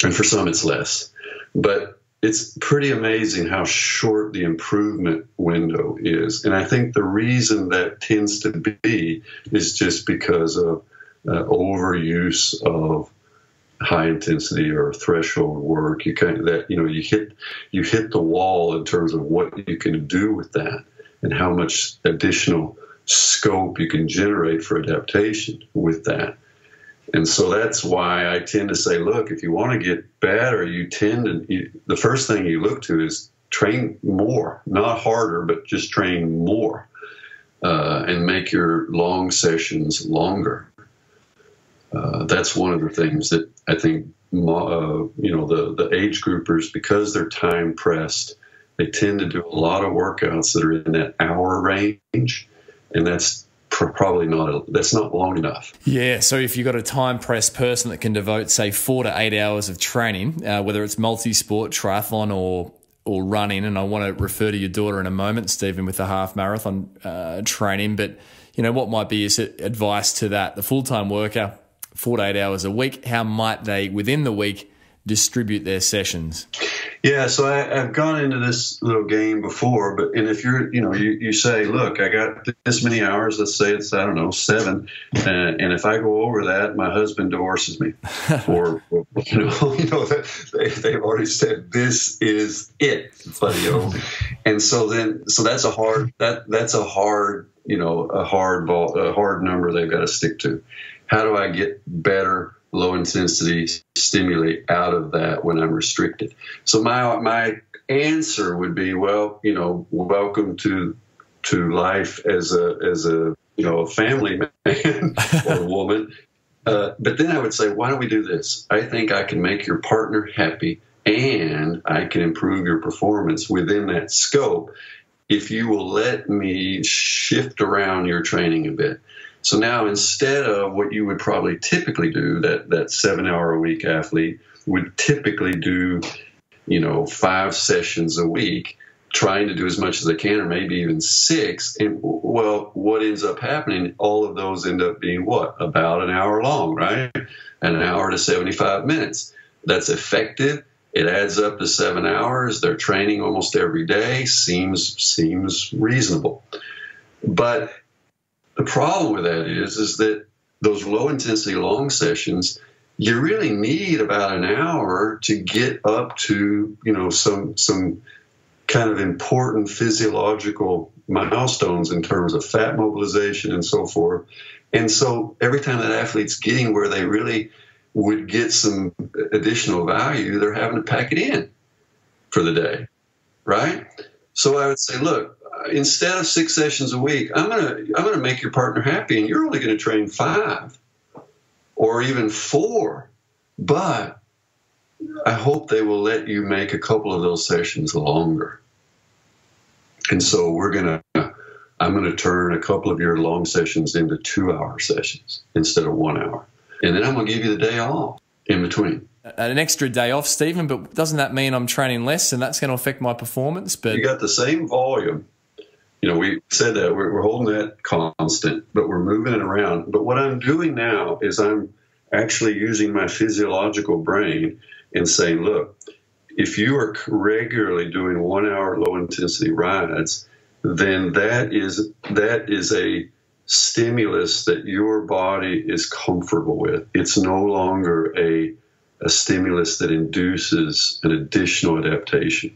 And for some, it's less, but it's pretty amazing how short the improvement window is. And I think the reason that tends to be is just because of uh, overuse of high intensity or threshold work. You kind of, that, you know, you hit, you hit the wall in terms of what you can do with that and how much additional scope you can generate for adaptation with that. And so that's why I tend to say, look, if you want to get better, you tend to, you, the first thing you look to is train more, not harder, but just train more, uh, and make your long sessions longer. Uh, that's one of the things that I think uh, you know, the, the age groupers, because they're time pressed, they tend to do a lot of workouts that are in that hour range, and that's probably not, that's not long enough. Yeah, so if you've got a time-pressed person that can devote, say, four to eight hours of training, uh, whether it's multi-sport, triathlon, or or running, and I want to refer to your daughter in a moment, Stephen, with the half marathon uh, training, but you know, what might be his advice to that? The full-time worker, four to eight hours a week, how might they, within the week, distribute their sessions? Yeah, so I, I've gone into this little game before, but and if you're, you know, you, you say, look, I got this many hours, let's say it's, I don't know, seven, uh, and if I go over that, my husband divorces me. Or, or you know, you know they, they've already said, this is it, buddy-o. And so then, so that's a hard, that that's a hard, you know, a hard ball, a hard number they've got to stick to. How do I get better low-intensity stimuli out of that when I'm restricted? So my my answer would be, well, you know, welcome to to life as a as a you know a family man or woman. Uh, but then I would say, why don't we do this? I think I can make your partner happy, and I can improve your performance within that scope if you will let me shift around your training a bit. So now, instead of what you would probably typically do, that, that seven-hour-a-week athlete would typically do, you know, five sessions a week, trying to do as much as they can, or maybe even six. And, well, what ends up happening, all of those end up being what? About an hour long, right? An hour to seventy-five minutes. That's effective. It adds up to seven hours. They're training almost every day. Seems, seems reasonable. But the problem with that is, is that those low-intensity long sessions, you really need about an hour to get up to, you know, some some kind of important physiological milestones in terms of fat mobilization and so forth. And so every time that athlete's getting where they really would get some additional value, they're having to pack it in for the day, right? So I would say, look, instead of six sessions a week, I'm gonna I'm gonna make your partner happy, and you're only gonna train five or even four. But I hope they will let you make a couple of those sessions longer. And so we're gonna I'm gonna turn a couple of your long sessions into two-hour sessions instead of one hour, and then I'm gonna give you the day off in between. An extra day off, Stephen, but doesn't that mean I'm training less, and that's going to affect my performance? But you got the same volume. You know, we said that we're, we're holding that constant, but we're moving it around. But what I'm doing now is I'm actually using my physiological brain and saying, look, if you are regularly doing one-hour low-intensity rides, then that is that is a stimulus that your body is comfortable with. It's no longer a a stimulus that induces an additional adaptation.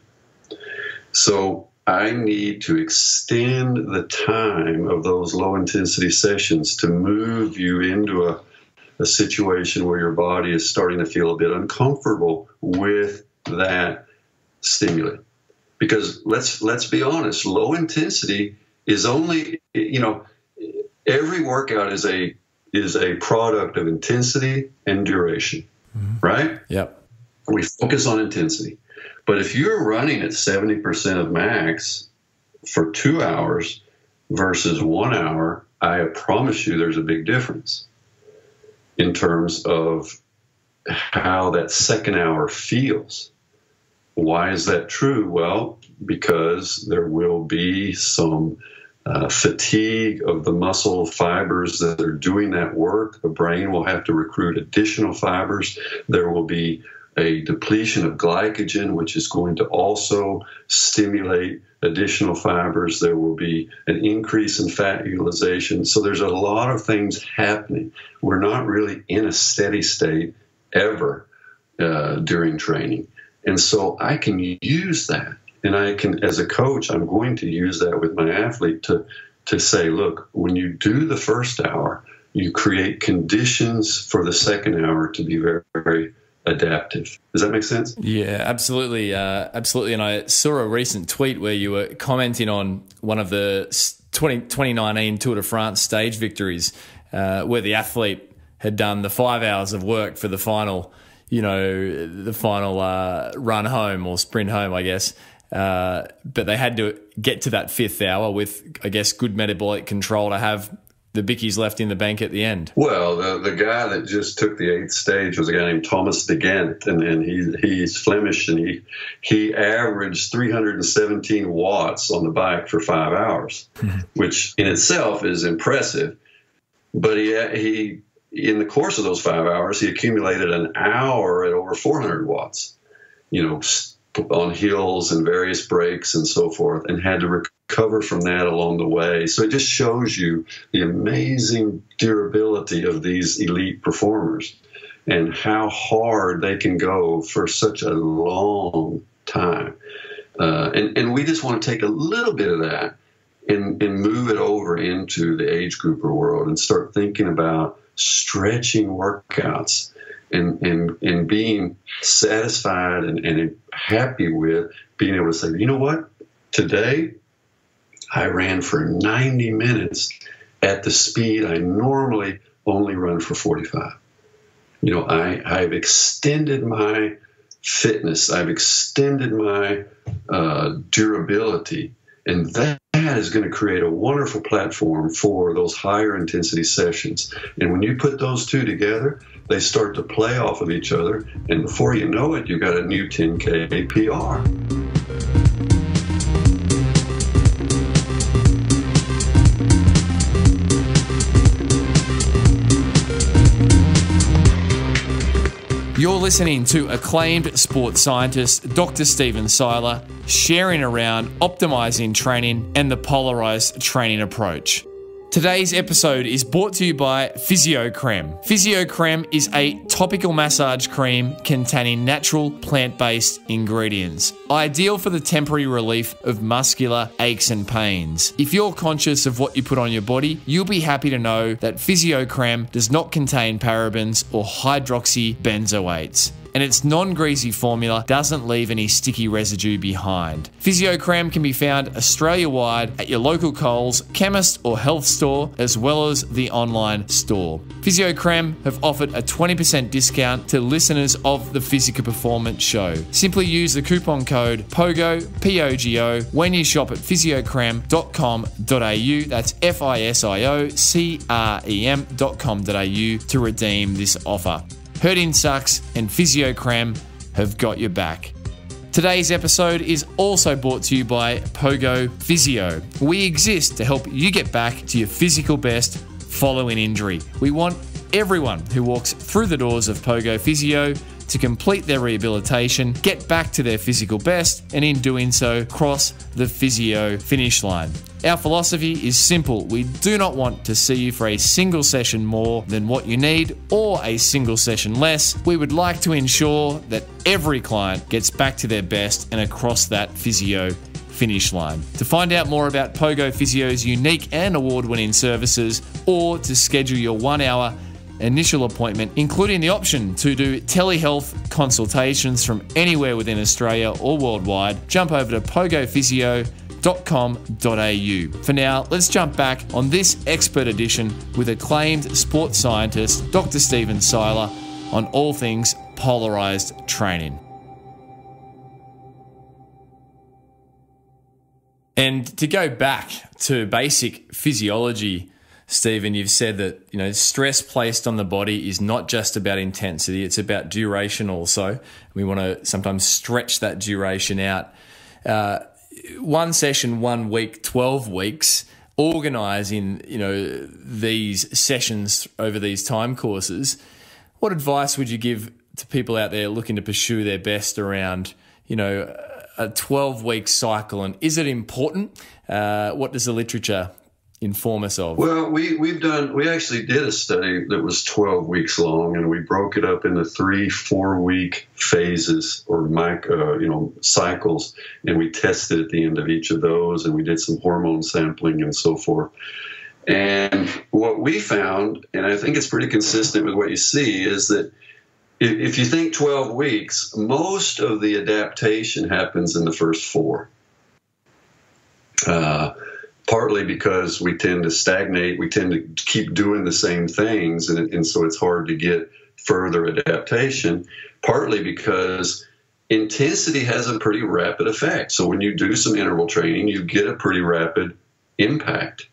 So I need to extend the time of those low-intensity sessions to move you into a, a situation where your body is starting to feel a bit uncomfortable with that stimulus. Because let's let's be honest, low intensity is only, you know, every workout is a is a product of intensity and duration. Right? Yep. We focus on intensity. But if you're running at seventy percent of max for two hours versus one hour, I promise you there's a big difference in terms of how that second hour feels. Why is that true? Well, because there will be some Uh, fatigue of the muscle fibers that are doing that work. The brain will have to recruit additional fibers. There will be a depletion of glycogen, which is going to also stimulate additional fibers. There will be an increase in fat utilization. So there's a lot of things happening. We're not really in a steady state ever uh, during training. And so I can use that. And I can, as a coach, I'm going to use that with my athlete to, to say, look, when you do the first hour, you create conditions for the second hour to be very, very adaptive. Does that make sense? Yeah, absolutely. Uh, absolutely. And I saw a recent tweet where you were commenting on one of the twenty, twenty nineteen Tour de France stage victories, uh, where the athlete had done the five hours of work for the final you know, the final uh, run home or sprint home, I guess. Uh, but they had to get to that fifth hour with, I guess, good metabolic control to have the bickies left in the bank at the end. Well, the, the guy that just took the eighth stage was a guy named Thomas De Gendt, and, and he, he's Flemish, and he, he averaged three hundred seventeen watts on the bike for five hours, which in itself is impressive. But he, he in the course of those five hours, he accumulated an hour at over four hundred watts, you know, on hills and various breaks and so forth, and had to recover from that along the way. So it just shows you the amazing durability of these elite performers and how hard they can go for such a long time. Uh, and, and we just want to take a little bit of that and, and move it over into the age grouper world and start thinking about stretching workouts and, and, and being satisfied and, and happy with being able to say, you know what, today I ran for ninety minutes at the speed I normally only run for forty-five. You know, I, I've extended my fitness. I've extended my uh, durability. And that is going to create a wonderful platform for those higher intensity sessions. And when you put those two together, they start to play off of each other. And before you know it, you've got a new ten K P R. You're listening to acclaimed sports scientist Doctor Stephen Seiler sharing around optimizing training and the polarized training approach. Today's episode is brought to you by PhysioCrem. PhysioCrem is a topical massage cream containing natural plant-based ingredients, ideal for the temporary relief of muscular aches and pains. If you're conscious of what you put on your body, you'll be happy to know that PhysioCrem does not contain parabens or hydroxybenzoates, and its non-greasy formula doesn't leave any sticky residue behind. PhysioCrem can be found Australia-wide at your local Coles, chemist or health store, as well as the online store. PhysioCrem have offered a twenty percent discount to listeners of the Physical Performance Show. Simply use the coupon code POGO, P O G O, when you shop at physio crem dot com dot A U, that's F I S I O C R E M dot com dot A U, to redeem this offer. Hurting sucks, and PhysioCrem have got your back. Today's episode is also brought to you by Pogo Physio. We exist to help you get back to your physical best following injury. We want everyone who walks through the doors of Pogo Physio to complete their rehabilitation, get back to their physical best, and in doing so, cross the physio finish line. Our philosophy is simple. We do not want to see you for a single session more than what you need or a single session less. We would like to ensure that every client gets back to their best and across that physio finish line. To find out more about Pogo Physio's unique and award-winning services, or to schedule your one-hour initial appointment, including the option to do telehealth consultations from anywhere within Australia or worldwide, jump over to pogo physio dot com dot A U. For now, let's jump back on this expert edition with acclaimed sports scientist Doctor Stephen Seiler on all things polarized training. And to go back to basic physiology, Stephen, you've said that, you know, stress placed on the body is not just about intensity, it's about duration also. We want to sometimes stretch that duration out. Uh, one session, one week, twelve weeks, organizing, you know, these sessions over these time courses. What advice would you give to people out there looking to pursue their best around, you know, a twelve-week cycle, and is it important? Uh, what does the literature inform us of? Well, we, we've done, we actually did a study that was twelve weeks long, and we broke it up into three, four week phases or micro, uh, you know, cycles. And we tested at the end of each of those, and we did some hormone sampling and so forth. And what we found, and I think it's pretty consistent with what you see, is that if, if you think twelve weeks, most of the adaptation happens in the first four. Uh, Partly because we tend to stagnate, we tend to keep doing the same things, and, and so it's hard to get further adaptation, partly because intensity has a pretty rapid effect. So when you do some interval training, you get a pretty rapid impact.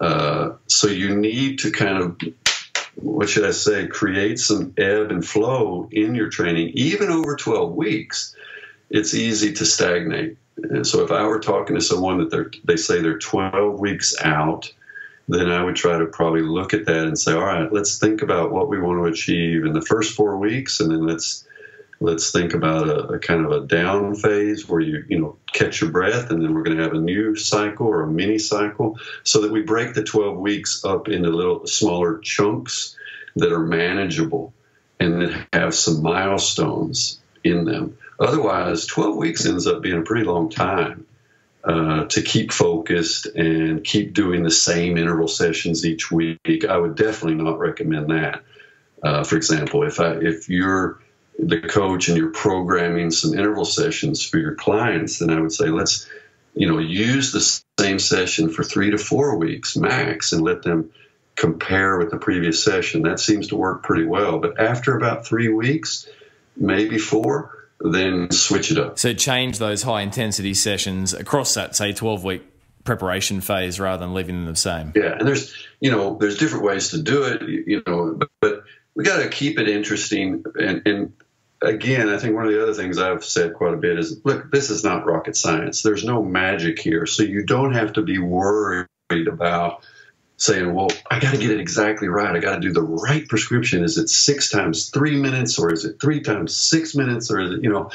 Uh, so you need to kind of, what should I say, create some ebb and flow in your training. Even over twelve weeks, it's easy to stagnate. And so if I were talking to someone that they're, they say they're twelve weeks out, then I would try to probably look at that and say, all right, let's think about what we want to achieve in the first four weeks. And then let's, let's think about a, a kind of a down phase where you, you know, catch your breath, and then we're going to have a new cycle or a mini cycle, so that we break the twelve weeks up into little smaller chunks that are manageable and that have some milestones in them. Otherwise, twelve weeks ends up being a pretty long time uh, to keep focused and keep doing the same interval sessions each week. I would definitely not recommend that. Uh, for example, if I, if you're the coach and you're programming some interval sessions for your clients, then I would say let's, you know, use the same session for three to four weeks max and let them compare with the previous session. That seems to work pretty well. But after about three weeks, maybe four, then switch it up. So change those high intensity sessions across that, say, twelve week preparation phase rather than leaving them the same. Yeah. And there's, you know, there's different ways to do it, you know, but, but we got to keep it interesting. And, and again, I think one of the other things I've said quite a bit is, look, this is not rocket science. There's no magic here. So you don't have to be worried about saying, well, I got to get it exactly right. I got to do the right prescription. Is it six times three minutes or is it three times six minutes or is it, you know,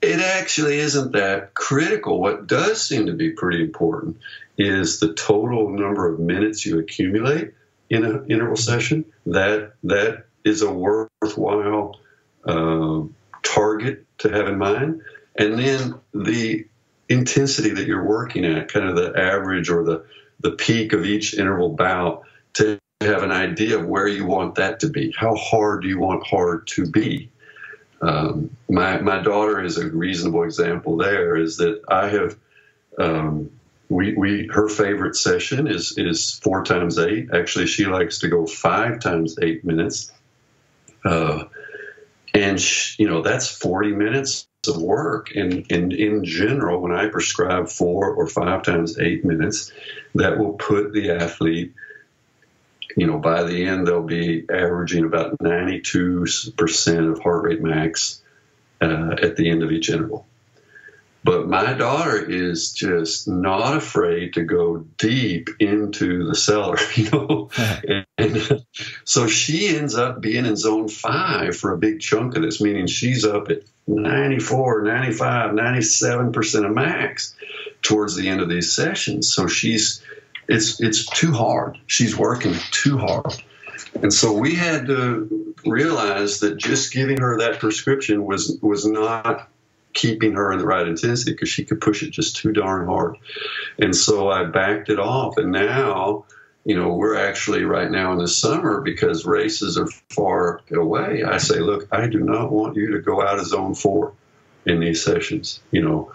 it actually isn't that critical. What does seem to be pretty important is the total number of minutes you accumulate in an interval session. That that is a worthwhile uh, target to have in mind. And then the intensity that you're working at, kind of the average or the the peak of each interval bout, to have an idea of where you want that to be. How hard do you want hard to be? Um, my, my daughter is a reasonable example there, is that I have, um, we, we, her favorite session is, is four times eight. Actually, she likes to go five times eight minutes. Uh, and she, you know, that's forty minutes of work. And, and in general, when I prescribe four or five times eight minutes, that will put the athlete, you know, by the end, they'll be averaging about ninety-two percent of heart rate max uh, at the end of each interval. But my daughter is just not afraid to go deep into the cellar, you know. and, and so she ends up being in zone five for a big chunk of this, meaning she's up at ninety-four, ninety-five, ninety-seven percent of max towards the end of these sessions. So she's, it's, it's too hard. She's working too hard. And so we had to realize that just giving her that prescription was, was not keeping her in the right intensity, because she could push it just too darn hard. And so I backed it off. And now, you know, we're actually right now in the summer, because races are far away, I say, look, I do not want you to go out of zone four in these sessions, you know,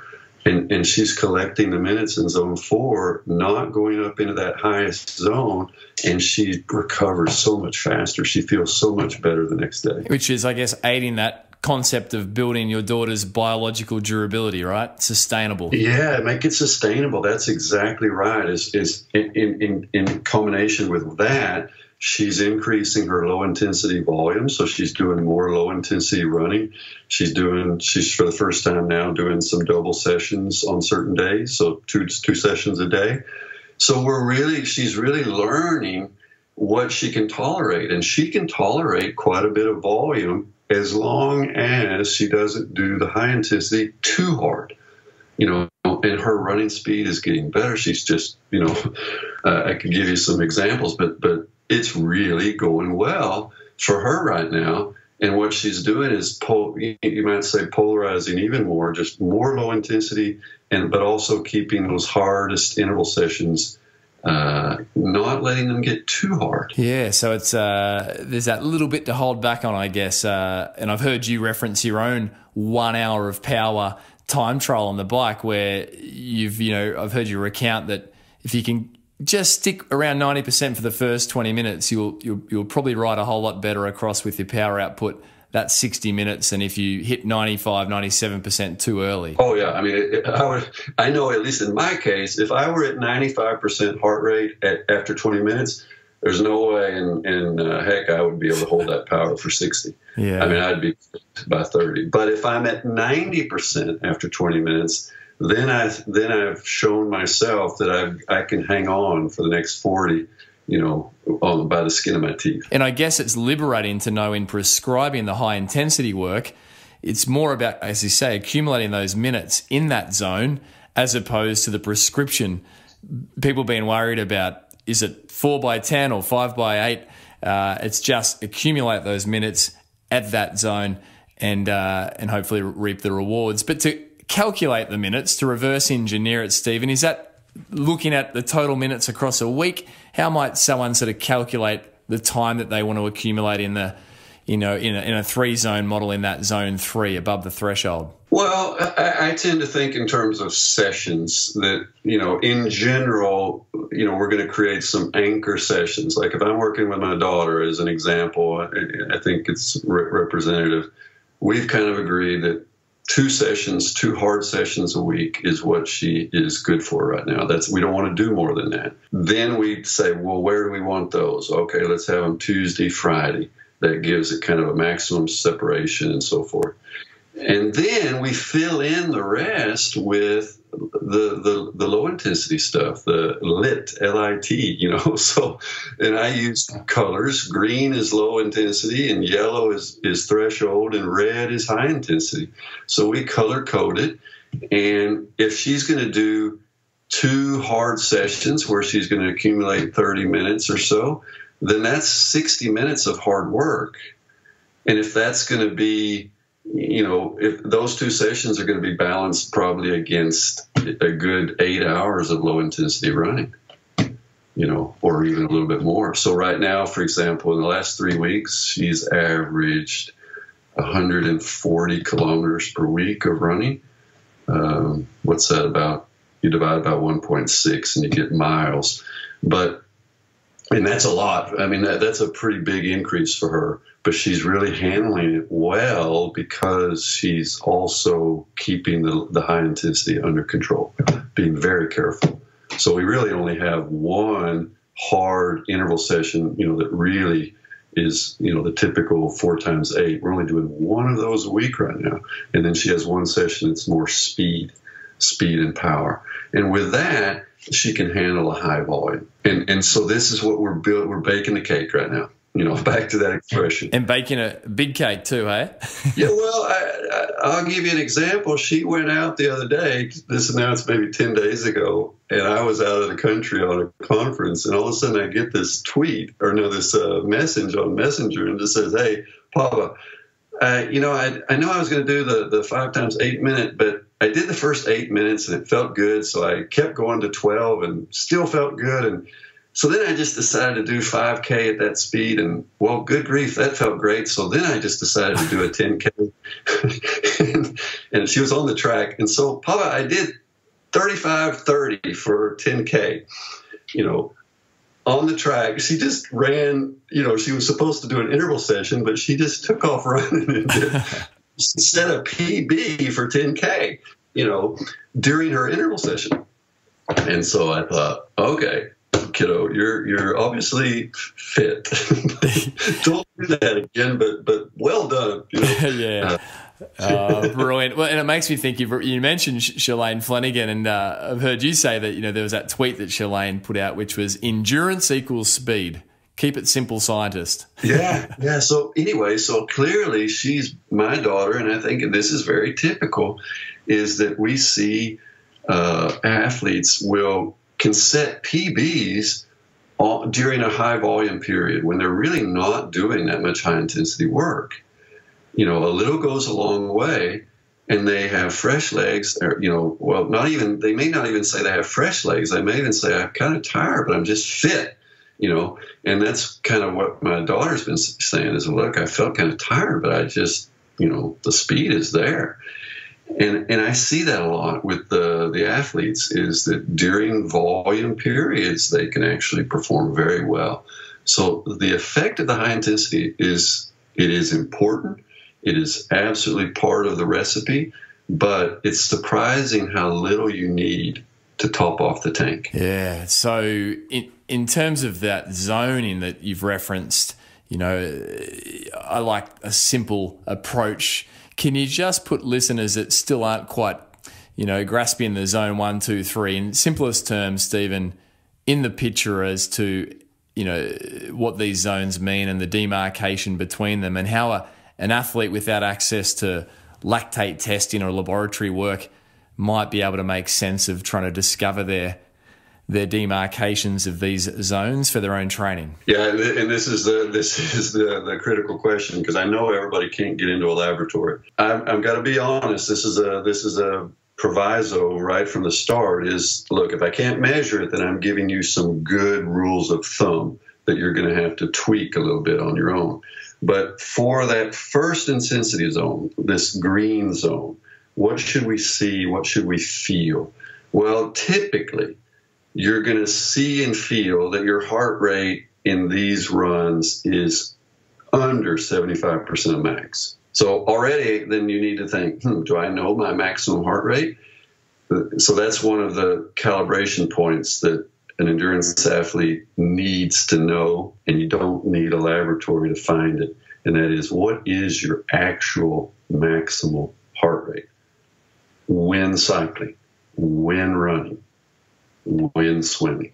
and, and she's collecting the minutes in zone four, not going up into that highest zone. And she recovers so much faster. She feels so much better the next day. Which is, I guess, aiding that concept of building your daughter's biological durability, right? Sustainable. Yeah, make it sustainable. That's exactly right. Is is in, in in combination with that, she's increasing her low intensity volume, so she's doing more low intensity running. She's doing she's for the first time now doing some double sessions on certain days, so two two sessions a day. So we're really she's really learning what she can tolerate, and she can tolerate quite a bit of volume, as long as she doesn't do the high intensity too hard, you know, and her running speed is getting better. She's just, you know, uh, I could give you some examples, but, but it's really going well for her right now. And what she's doing is, pol- you might say, polarizing even more, just more low intensity, and but also keeping those hardest interval sessions Uh, not letting them get too hard. Yeah, so it's uh, there's that little bit to hold back on, I guess. Uh, and I've heard you reference your own one hour of power time trial on the bike, where you've, you know, I've heard you recount that if you can just stick around ninety percent for the first twenty minutes. You'll, you'll, you'll probably ride a whole lot better across with your power output that sixty minutes than if you hit ninety-five, ninety-seven percent too early. Oh, yeah. I mean, it, I, would, I know at least in my case, if I were at ninety-five percent heart rate at, after twenty minutes, there's no way in, in uh, heck I would be able to hold that power for sixty. Yeah. I mean, I'd be by thirty. But if I'm at ninety percent after twenty minutes, then I then I've shown myself that I've, I can hang on for the next forty, you know, on, by the skin of my teeth. And I guess it's liberating to know in prescribing the high intensity work, it's more about, as you say, accumulating those minutes in that zone as opposed to the prescription. People being worried about, is it four by ten or five by eight? Uh, it's just accumulate those minutes at that zone and, uh, and hopefully reap the rewards. But to calculate the minutes, to reverse engineer it, Stephen, is that looking at the total minutes across a week? How might someone sort of calculate the time that they want to accumulate in the, you know, in a, in a three-zone model, in that zone three above the threshold? Well, I, I tend to think in terms of sessions that, you know, in general, you know, we're going to create some anchor sessions. Like if I'm working with my daughter as an example, I, I think it's re representative. We've kind of agreed that two sessions, two hard sessions a week is what she is good for right now. That's, we don't want to do more than that. Then we say, well, where do we want those? Okay, let's have them Tuesday, Friday. That gives it kind of a maximum separation and so forth. And then we fill in the rest with the the, the low intensity stuff, the lit, L I T, you know. So, and I use colors. Green is low intensity, and yellow is, is threshold, and red is high intensity. So we color code it. And if she's going to do two hard sessions where she's going to accumulate thirty minutes or so, then that's sixty minutes of hard work. And if that's going to be, you know, if those two sessions are going to be balanced probably against a good eight hours of low intensity running, you know, or even a little bit more. So right now, for example, in the last three weeks, she's averaged one hundred forty kilometers per week of running. Um, what's that about? You divide by one point six and you get miles. But, and that's a lot. I mean, that, that's a pretty big increase for her. But she's really handling it well because she's also keeping the, the high intensity under control, being very careful. So we really only have one hard interval session, you know, that really is, you know, the typical four times eight. We're only doing one of those a week right now. And then she has one session that's more speed, speed and power. And with that, she can handle a high volume. And, and so this is what we're building. We're baking the cake right now. You know, back to that expression. And baking a big cake too, hey? Yeah, well, I, I, I'll give you an example. She went out the other day, this announced maybe ten days ago, and I was out of the country on a conference, and all of a sudden I get this tweet, or no, this uh, message on Messenger, and it says, hey, Papa, uh, you know, I, I know I was going to do the, the five times eight minute, but I did the first eight minutes, and it felt good, so I kept going to twelve and still felt good, and so then I just decided to do five K at that speed, and, well, good grief, that felt great. So then I just decided to do a ten K, and, and she was on the track. And so, Papa, I did thirty-five thirty for ten K, you know, on the track. She just ran, you know, she was supposed to do an interval session, but she just took off running and did, set a P B for ten K, you know, during her interval session. And so I thought, okay, kiddo, you're you're obviously fit. Don't do that again, but but well done. You know? Yeah, uh, brilliant. Well, and it makes me think. You you mentioned Shalane Flanagan, and uh, I've heard you say that, you know, there was that tweet that Shalane put out, which was endurance equals speed. Keep it simple, scientist. Yeah, yeah. So anyway, so clearly she's my daughter, and I think, and this is very typical, is that we see uh, athletes will. can set P Bs all, during a high volume period when they're really not doing that much high intensity work. You know, a little goes a long way, and they have fresh legs, or, you know, well, not even, they may not even say they have fresh legs. They may even say, I'm kind of tired, but I'm just fit, you know. And that's kind of what my daughter's been saying is, look, I felt kind of tired, but I just, you know, the speed is there. And and I see that a lot with the, the athletes, is that during volume periods, they can actually perform very well. So the effect of the high intensity is, it is important. It is absolutely part of the recipe, but it's surprising how little you need to top off the tank. Yeah. So in, in terms of that zoning that you've referenced, you know, I like a simple approach. Can you just put listeners that still aren't quite, you know, grasping the zone one, two, three, in simplest terms, Stephen, in the picture as to, you know, what these zones mean and the demarcation between them, and how a, an athlete without access to lactate testing or laboratory work might be able to make sense of trying to discover their their demarcations of these zones for their own training? Yeah, and this is the this is the, the critical question, because I know everybody can't get into a laboratory. I've, I've got to be honest. This is a this is a proviso right from the start. Is look, if I can't measure it, then I'm giving you some good rules of thumb that you're going to have to tweak a little bit on your own. But for that first intensity zone, this green zone, what should we see? What should we feel? Well, typically, you're going to see and feel that your heart rate in these runs is under seventy-five percent of max. So already then you need to think, hmm, do I know my maximum heart rate? So that's one of the calibration points that an endurance athlete needs to know, and you don't need a laboratory to find it, and that is, what is your actual maximal heart rate when cycling, when running, when swimming,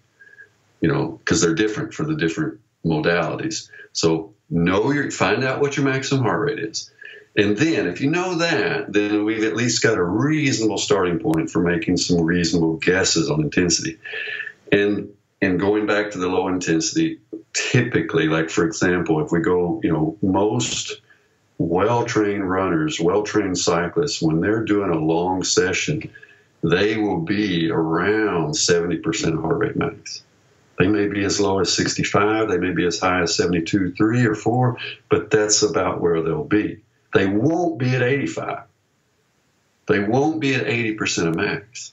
you know, because they're different for the different modalities. So know your, find out what your maximum heart rate is. And then if you know that, then we've at least got a reasonable starting point for making some reasonable guesses on intensity. And and going back to the low intensity, typically, like for example, if we go, you know, most well-trained runners, well-trained cyclists, when they're doing a long session, they will be around seventy percent heart rate max. They may be as low as sixty-five, they may be as high as seventy-two, three, or four, but that's about where they'll be. They won't be at eighty-five. They won't be at eighty percent of max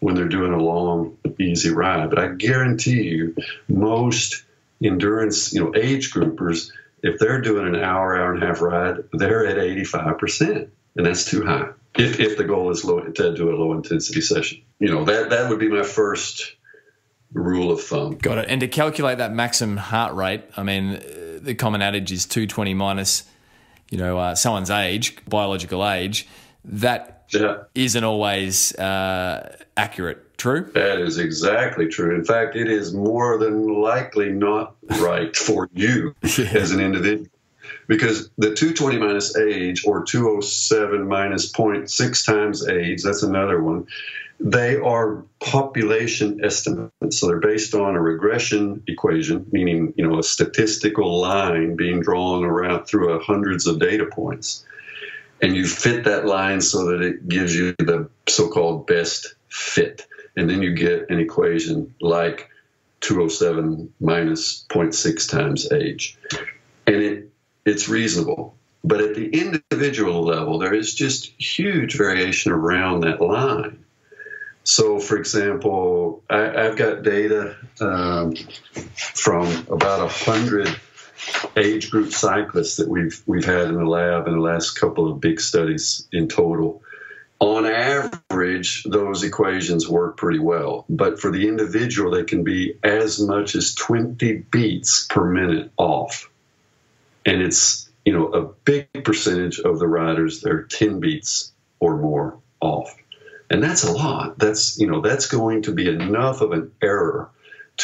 when they're doing a long, easy ride. But I guarantee you, most endurance, you know, age groupers, if they're doing an hour, hour and a half ride, they're at eighty-five percent, and that's too high. If, if the goal is low, to do a low-intensity session. You know, that, that would be my first rule of thumb. Got it. And to calculate that maximum heart rate, I mean, the common adage is two twenty minus, you know, uh, someone's age, biological age. That yeah. isn't always uh, accurate, true? That is exactly true. In fact, it is more than likely not right for you yeah. as an individual. Because the two twenty minus age, or two oh seven minus zero point six times age, that's another one, they are population estimates. So they're based on a regression equation, meaning, you know, a statistical line being drawn around through hundreds of data points. And you fit that line so that it gives you the so-called best fit. And then you get an equation like two oh seven minus zero point six times age. And it It's reasonable. But at the individual level, there is just huge variation around that line. So, for example, I, I've got data um, from about one hundred age group cyclists that we've, we've had in the lab in the last couple of big studies in total. On average, those equations work pretty well. But for the individual, they can be as much as twenty beats per minute off. And it's, you know, a big percentage of the riders, they're ten beats or more off. And that's a lot. That's, you know, that's going to be enough of an error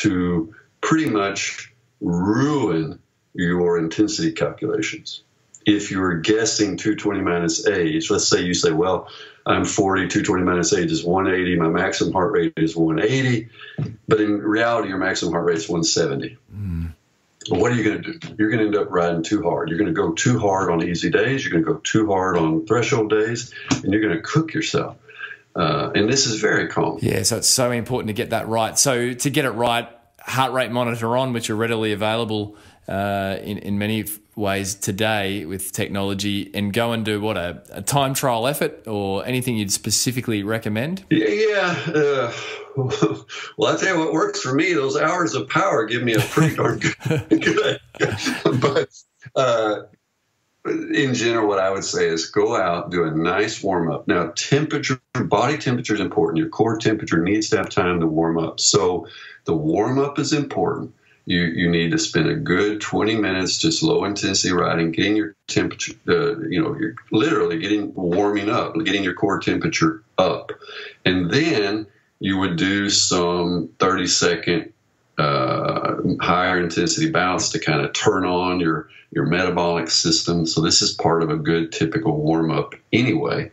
to pretty much ruin your intensity calculations. If you're guessing two twenty minus age, let's say you say, well, I'm forty, two twenty minus age is one eighty, my maximum heart rate is one eighty. But in reality, your maximum heart rate is one seventy. Mm. But what are you going to do? You're going to end up riding too hard. You're going to go too hard on easy days. You're going to go too hard on threshold days, and you're going to cook yourself. Uh, and this is very common. Yeah, so it's so important to get that right. So to get it right, heart rate monitor on, which are readily available uh, in, in many ways today with technology, and go and do what, a, a time trial effort or anything you'd specifically recommend? Yeah. Uh, well, I tell you what works for me, those hours of power give me a pretty darn good, good but uh, in general, what I would say is go out, do a nice warm-up. Now, temperature, body temperature is important. Your core temperature needs to have time to warm up. So the warm-up is important. You you need to spend a good twenty minutes just low-intensity riding, getting your temperature, uh, you know, you're literally getting warming up, getting your core temperature up. And then you would do some thirty-second Uh, higher intensity bounce to kind of turn on your, your metabolic system. So this is part of a good typical warm-up anyway.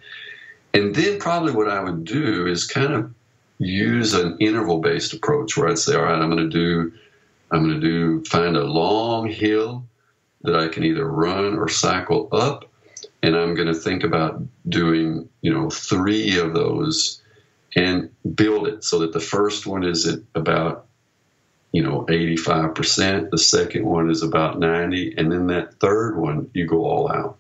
And then probably what I would do is kind of use an interval-based approach where I'd say, all right, I'm going to do, I'm going to do, find a long hill that I can either run or cycle up. And I'm going to think about doing, you know, three of those and build it so that the first one is at about, you know, eighty-five percent. The second one is about ninety. And then that third one, you go all out.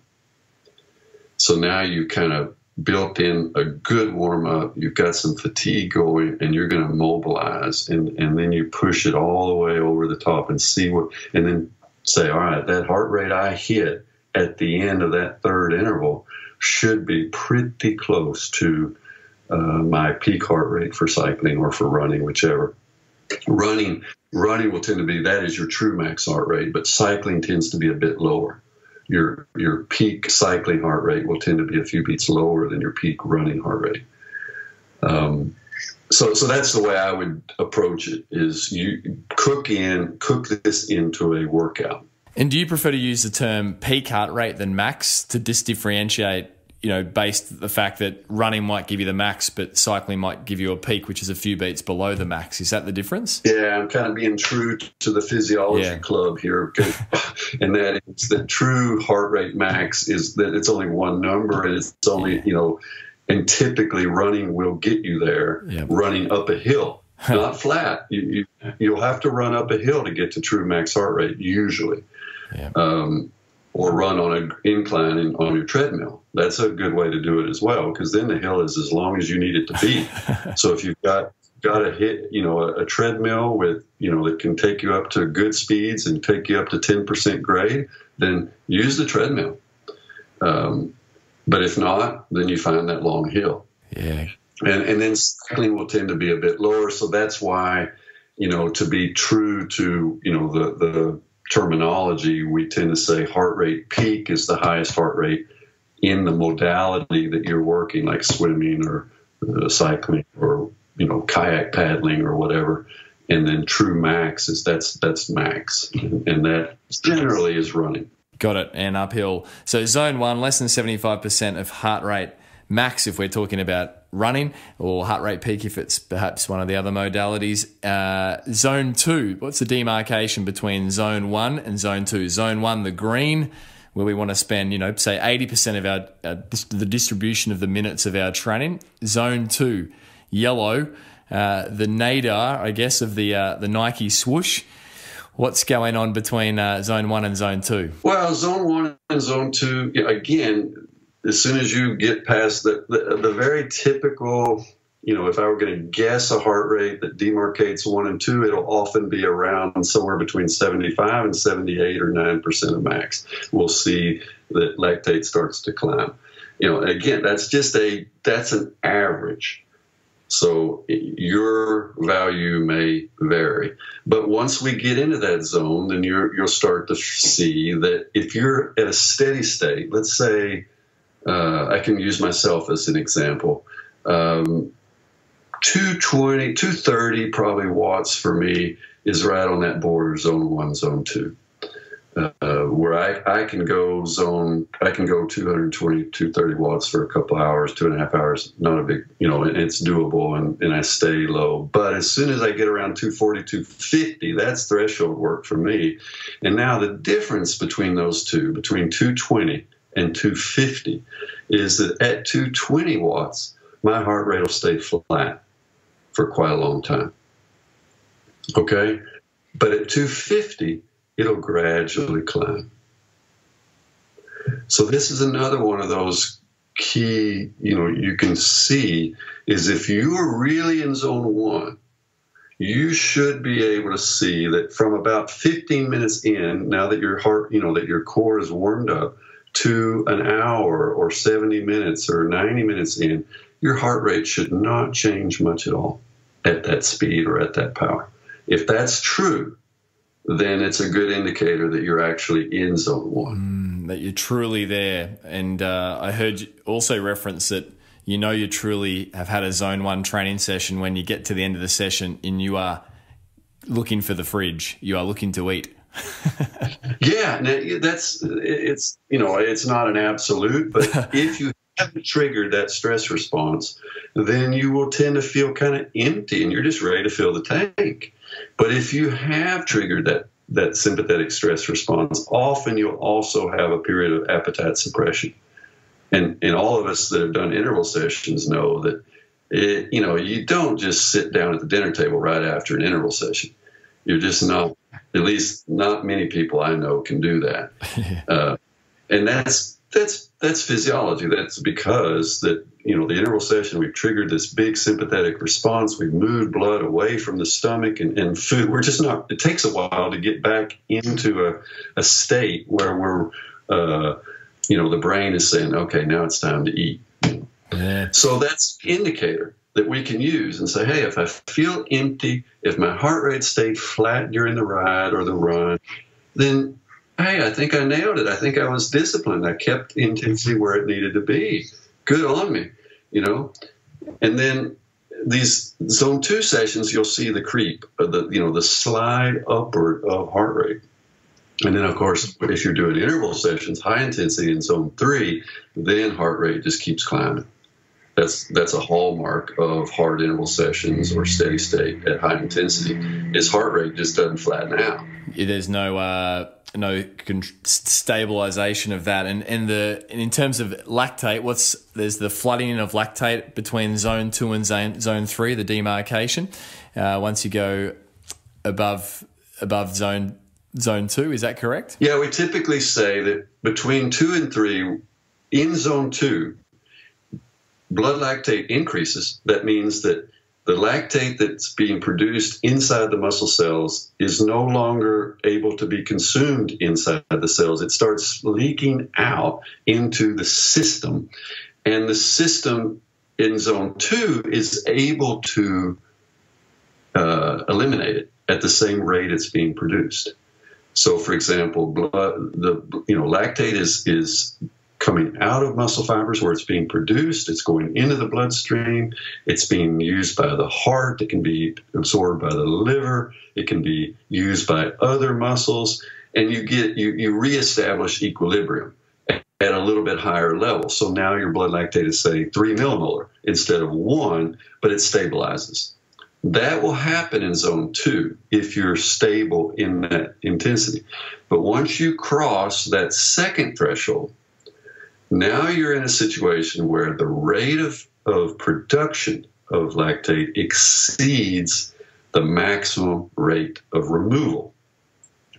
So now you kind of built in a good warm up. You've got some fatigue going and you're going to mobilize. And, and then you push it all the way over the top and see what, and then say, all right, that heart rate I hit at the end of that third interval should be pretty close to uh, my peak heart rate for cycling or for running, whichever. Running, running will tend to be, that is your true max heart rate, but cycling tends to be a bit lower. Your your peak cycling heart rate will tend to be a few beats lower than your peak running heart rate. Um, so so that's the way I would approach it: is you cook in cook this into a workout. And do you prefer to use the term peak heart rate than max to disdifferentiate? You know, based on the fact that running might give you the max, but cycling might give you a peak, which is a few beats below the max. Is that the difference? Yeah, I'm kind of being true to the physiology yeah. club here. And that is the true heart rate max is that it's only one number and it's only, yeah. you know, and typically running will get you there, yeah. running up a hill, not flat. You, you, you'll have to run up a hill to get to true max heart rate usually. Yeah. Um, or run on an incline in, on your treadmill. That's a good way to do it as well, because then the hill is as long as you need it to be. So if you've got got a hit, you know, a, a treadmill with, you know, that can take you up to good speeds and take you up to ten percent grade, then use the treadmill. Um, but if not, then you find that long hill. Yeah. And and then cycling will tend to be a bit lower. So that's why, you know, to be true to, you know, the the terminology, we tend to say heart rate peak is the highest heart rate in the modality that you're working, like swimming or uh, cycling or, you know, kayak paddling or whatever. And then true max is that's that's max, and that generally is running. Got it. And uphill. So zone one, less than seventy-five percent of heart rate max if we're talking about running, or heart rate peak if it's perhaps one of the other modalities. Uh, zone two, what's the demarcation between zone one and zone two? Zone one, the green, where we want to spend, you know, say eighty percent of our, uh, the distribution of the minutes of our training. Zone two, yellow, uh, the nadir, I guess, of the, uh, the Nike swoosh. What's going on between uh, zone one and zone two? Well, zone one and zone two, again, as soon as you get past the, the, the very typical, you know, if I were going to guess a heart rate that demarcates one and two, it'll often be around somewhere between seventy-five and seventy-eight or nine percent of max. We'll see that lactate starts to climb. You know, again, that's just a, that's an average. So your value may vary. But once we get into that zone, then you're, you'll start to see that if you're at a steady state, let's say, Uh, I can use myself as an example. Um, two twenty, two thirty probably watts for me is right on that border, zone one, zone two, uh, where I, I can go zone, I can go two twenty, two thirty watts for a couple hours, two and a half hours, not a big, you know, and it's doable and, and I stay low. But as soon as I get around two forty, two fifty, that's threshold work for me. And now the difference between those two, between two twenty and two fifty, is that at two twenty watts, my heart rate will stay flat for quite a long time. Okay? But at two fifty, it'll gradually climb. So this is another one of those key, you know, you can see is if you are really in zone one, you should be able to see that from about fifteen minutes in, now that your heart, you know, that your core is warmed up, to an hour or seventy minutes or ninety minutes in, your heart rate should not change much at all at that speed or at that power. If that's true, then it's a good indicator that you're actually in zone one. Mm, that you're truly there. And uh, I heard you also reference that you know you truly have had a zone one training session when you get to the end of the session and you are looking for the fridge. You are looking to eat. Yeah, that's, it's, you know, it's not an absolute, but if you haven't triggered that stress response, then you will tend to feel kind of empty and you're just ready to fill the tank. But if you have triggered that, that sympathetic stress response, often you'll also have a period of appetite suppression. And, and all of us that have done interval sessions know that, it, you know, you don't just sit down at the dinner table right after an interval session. You're just not, at least not many people I know can do that. Uh, and that's, that's, that's physiology. That's because that, you know, the interval session, we've triggered this big sympathetic response. We've moved blood away from the stomach and, and food. We're just not, it takes a while to get back into a, a state where we're, uh, you know, the brain is saying, okay, now it's time to eat. Yeah. So that's an indicator that we can use and say, hey, if I feel empty, if my heart rate stayed flat during the ride or the run, then, hey, I think I nailed it. I think I was disciplined. I kept intensity where it needed to be. Good on me, you know. And then these zone two sessions, you'll see the creep, the, you know, the slide upward of heart rate. And then, of course, if you're doing interval sessions, high intensity in zone three, then heart rate just keeps climbing. That's that's a hallmark of hard interval sessions or steady state at high intensity. His heart rate just doesn't flatten out. Yeah, there's no uh, no stabilization of that. And and the and in terms of lactate, what's there's the flooding of lactate between zone two and zone zone three, the demarcation. Uh, once you go above above zone zone two, is that correct? Yeah, we typically say that between two and three, in zone two, blood lactate increases. That means that the lactate that's being produced inside the muscle cells is no longer able to be consumed inside the cells. It starts leaking out into the system. And the system in zone two is able to uh, eliminate it at the same rate it's being produced. So, for example, blood, the you know lactate is is coming out of muscle fibers where it's being produced, it's going into the bloodstream, it's being used by the heart, it can be absorbed by the liver, it can be used by other muscles, and you get you, you reestablish equilibrium at a little bit higher level. So now your blood lactate is, say, three millimolar instead of one, but it stabilizes. That will happen in zone two if you're stable in that intensity. But once you cross that second threshold, now you're in a situation where the rate of, of production of lactate exceeds the maximum rate of removal.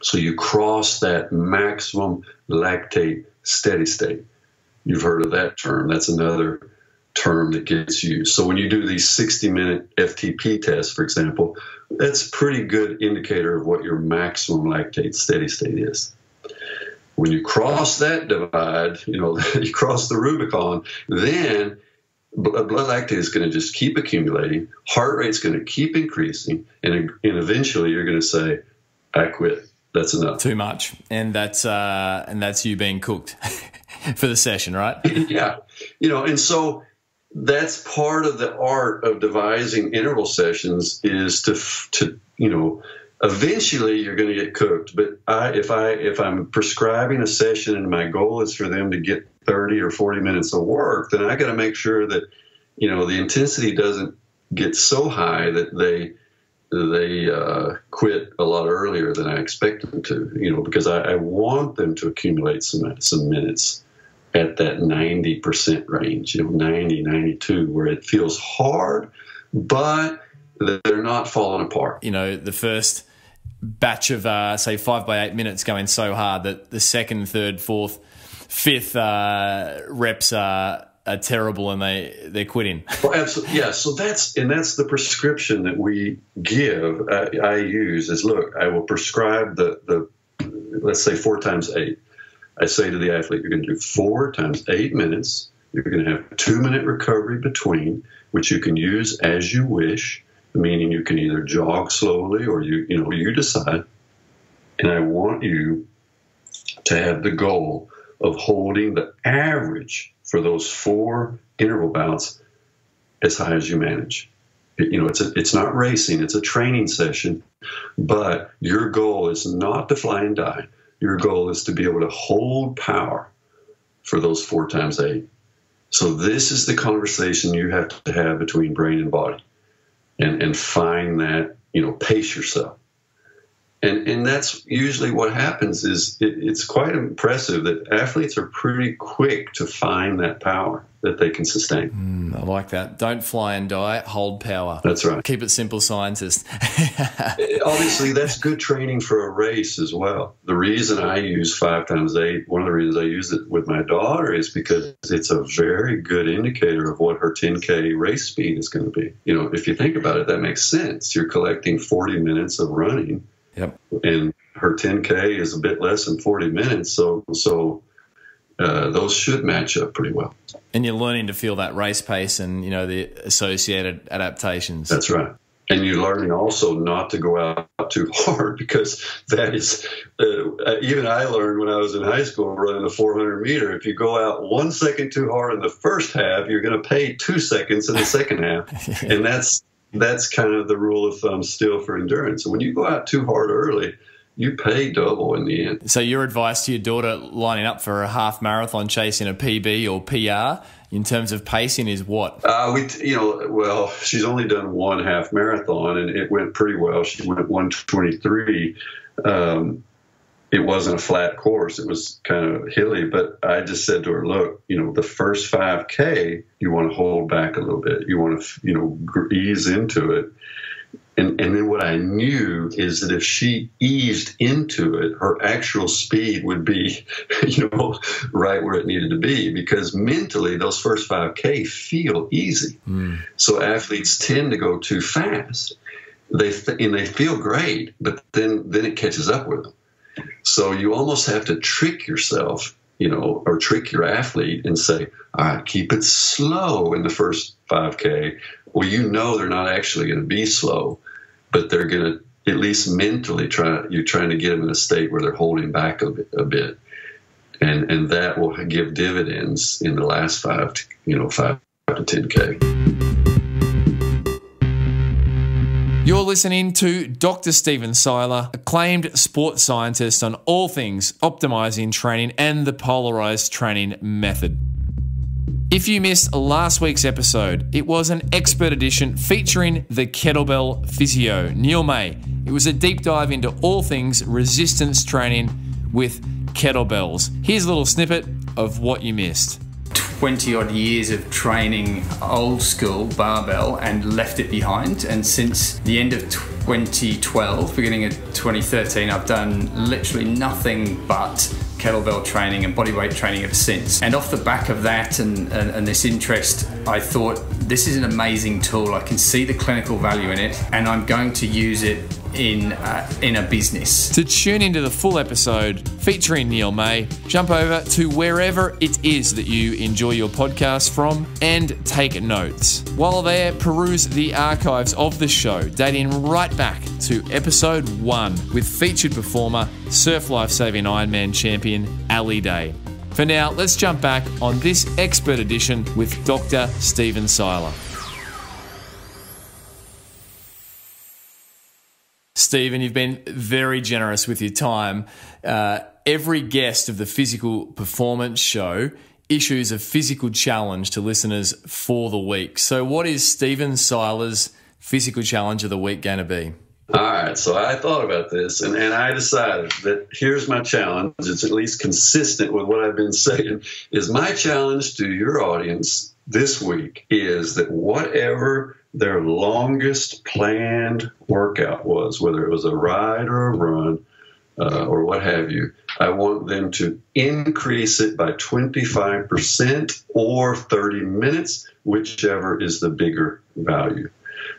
So you cross that maximum lactate steady state. You've heard of that term. That's another term that gets used. So when you do these sixty-minute F T P tests, for example, that's a pretty good indicator of what your maximum lactate steady state is. When you cross that divide, you know, you cross the Rubicon, then blood lactate is going to just keep accumulating, heart rate's going to keep increasing, and, and eventually you're going to say, I quit. That's enough. Too much. And that's, uh, and that's you being cooked for the session, right? Yeah. You know, and so that's part of the art of devising interval sessions is to, to you know, eventually you're going to get cooked, but I, if I if I'm prescribing a session and my goal is for them to get thirty or forty minutes of work, then I got to make sure that you know the intensity doesn't get so high that they they uh, quit a lot earlier than I expect them to. You know, because I, I want them to accumulate some some minutes at that ninety percent range, you know, ninety, ninety-two, where it feels hard, but they're not falling apart. You know, the first batch of, uh, say, five by eight minutes going so hard that the second, third, fourth, fifth uh, reps are, are terrible and they, they quit in. Well, absolutely, yeah. So that's, and that's the prescription that we give, uh, I use is, look, I will prescribe the, the let's say, four times eight. I say to the athlete, you're going to do four times eight minutes. You're going to have two-minute recovery between, which you can use as you wish, meaning you can either jog slowly or you, you know, you decide. And I want you to have the goal of holding the average for those four interval bouts as high as you manage. It, you know, it's a, it's not racing, it's a training session, but your goal is not to fly and die. Your goal is to be able to hold power for those four times eight. So this is the conversation you have to have between brain and body, and, and find that, you know, pace yourself. And and that's usually what happens is it, it's quite impressive that athletes are pretty quick to find that power that they can sustain. Mm, I like that. Don't fly and die, hold power. That's right. Keep it simple, scientist. Obviously, that's good training for a race as well. The reason I use five times eight, one of the reasons I use it with my daughter is because it's a very good indicator of what her ten K race speed is going to be. You know, if you think about it, that makes sense. You're collecting forty minutes of running. Yep. And her ten K is a bit less than forty minutes, so so uh, those should match up pretty well. And you're learning to feel that race pace and, you know, the associated adaptations. That's right. And you're learning also not to go out too hard, because that is uh, – even I learned when I was in high school running the four hundred meter, if you go out one second too hard in the first half, you're going to pay two seconds in the second half. Yeah. And that's – that's kind of the rule of thumb still for endurance. So when you go out too hard early, you pay double in the end. So your advice to your daughter lining up for a half marathon chase in a P B or P R in terms of pacing is what? Uh, we, you know, well, she's only done one half marathon and it went pretty well. She went at one twenty-three. Um, it wasn't a flat course. It was kind of hilly, but I just said to her, look, you know, the first five K, you want to hold back a little bit. You want to, you know, ease into it. And, and then what I knew is that if she eased into it, her actual speed would be, you know, right where it needed to be, because mentally those first five K feel easy. Mm. So athletes tend to go too fast. They th and they feel great, but then, then it catches up with them. So you almost have to trick yourself, you know, or trick your athlete and say, all right, keep it slow in the first five K. Well, you know they're not actually going to be slow, but they're going to at least mentally try, you're trying to get them in a state where they're holding back a bit. A bit. And, and that will give dividends in the last five, to, you know, five to ten K. You're listening to Doctor Stephen Seiler, acclaimed sports scientist on all things optimizing training and the polarized training method. If you missed last week's episode, it was an expert edition featuring the kettlebell physio, Neil May. It was a deep dive into all things resistance training with kettlebells. Here's a little snippet of what you missed. twenty odd years of training old school barbell and left it behind, and since the end of twenty twelve, beginning of twenty thirteen, I've done literally nothing but kettlebell training and bodyweight training ever since. And off the back of that and, and, and this interest, I thought, this is an amazing tool. I can see the clinical value in it and I'm going to use it in uh, in a business. To tune into the full episode featuring Neil May, jump over to wherever it is that you enjoy your podcast from and take notes. While there, peruse the archives of the show, dating right back to episode one with featured performer, surf life-saving Ironman champion, Ali Day. For now, let's jump back on this expert edition with Doctor Stephen Seiler. Stephen, you've been very generous with your time. Uh, every guest of the Physical Performance Show issues a physical challenge to listeners for the week. So what is Stephen Seiler's physical challenge of the week going to be? All right, so I thought about this, and, and I decided that here's my challenge. It's at least consistent with what I've been saying, is my challenge to your audience this week is that whatever their longest planned workout was, whether it was a ride or a run uh, or what have you, I want them to increase it by twenty-five percent or thirty minutes, whichever is the bigger value.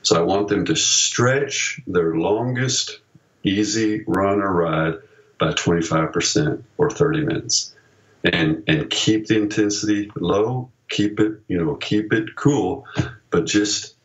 So I want them to stretch their longest easy run or ride by twenty-five percent or thirty minutes, and and keep the intensity low, keep it, you know, keep it cool, but just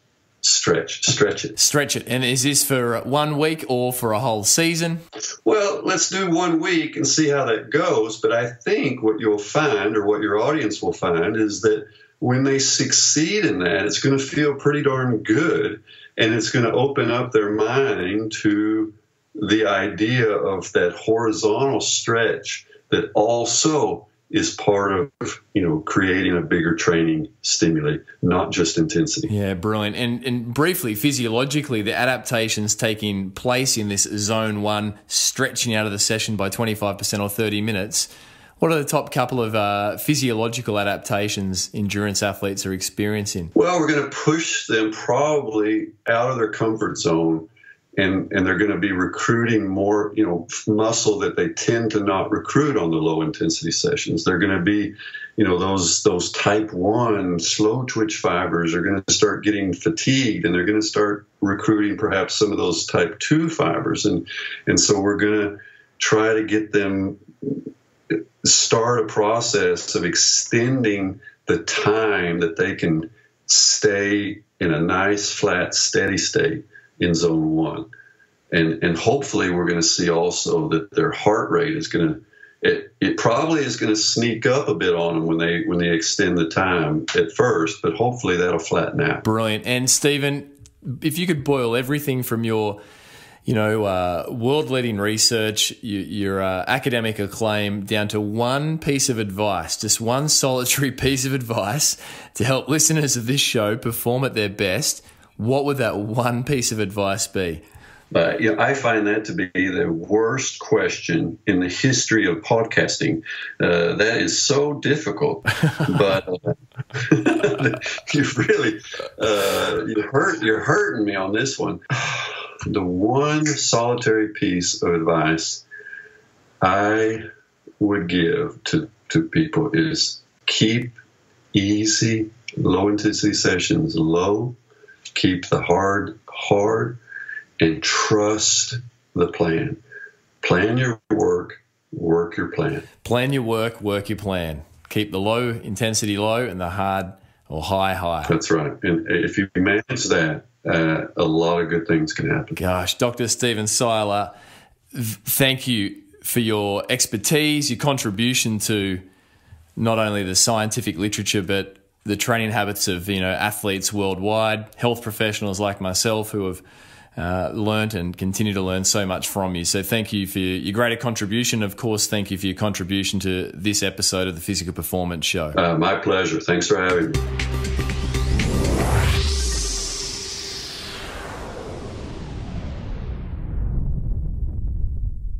stretch, stretch it. Stretch it. And is this for one week or for a whole season? Well, let's do one week and see how that goes. But I think what you'll find, or what your audience will find, is that when they succeed in that, it's going to feel pretty darn good, and it's going to open up their mind to the idea of that horizontal stretch that also is part of, you know, creating a bigger training stimuli, not just intensity. Yeah, brilliant. And and briefly, physiologically, the adaptations taking place in this zone one, stretching out of the session by twenty-five percent or thirty minutes, what are the top couple of uh, physiological adaptations endurance athletes are experiencing? Well, we're going to push them probably out of their comfort zone, And, and they're going to be recruiting more, you know, muscle that they tend to not recruit on the low-intensity sessions. They're going to be, you know, those those type one slow-twitch fibers are going to start getting fatigued, and they're going to start recruiting perhaps some of those type two fibers. And, and so we're going to try to get them start a process of extending the time that they can stay in a nice, flat, steady state in zone one. And and hopefully we're going to see also that their heart rate is going to, it, it probably is going to sneak up a bit on them when they when they extend the time at first, but hopefully that'll flatten out. Brilliant. And Stephen, if you could boil everything from your, you know, uh, world-leading research, your, your uh, academic acclaim, down to one piece of advice, just one solitary piece of advice to help listeners of this show perform at their best, what would that one piece of advice be? Uh, you know, I find that to be the worst question in the history of podcasting. Uh, that is so difficult, but uh, you really uh, you hurt you're hurting me on this one. The one solitary piece of advice I would give to to people is keep easy, low intensity sessions low. Keep the hard hard, and trust the plan. Plan your work, work your plan. Plan your work, work your plan. Keep the low intensity low and the hard or high high. That's right. And if you manage that, uh, a lot of good things can happen. Gosh, Doctor Stephen Seiler, thank you for your expertise, your contribution to not only the scientific literature, but the training habits of, you know, athletes worldwide, health professionals like myself who have uh, learned and continue to learn so much from you. So thank you for your, your greater contribution. Of course, thank you for your contribution to this episode of the Physical Performance Show. Uh, my pleasure. Thanks for having me.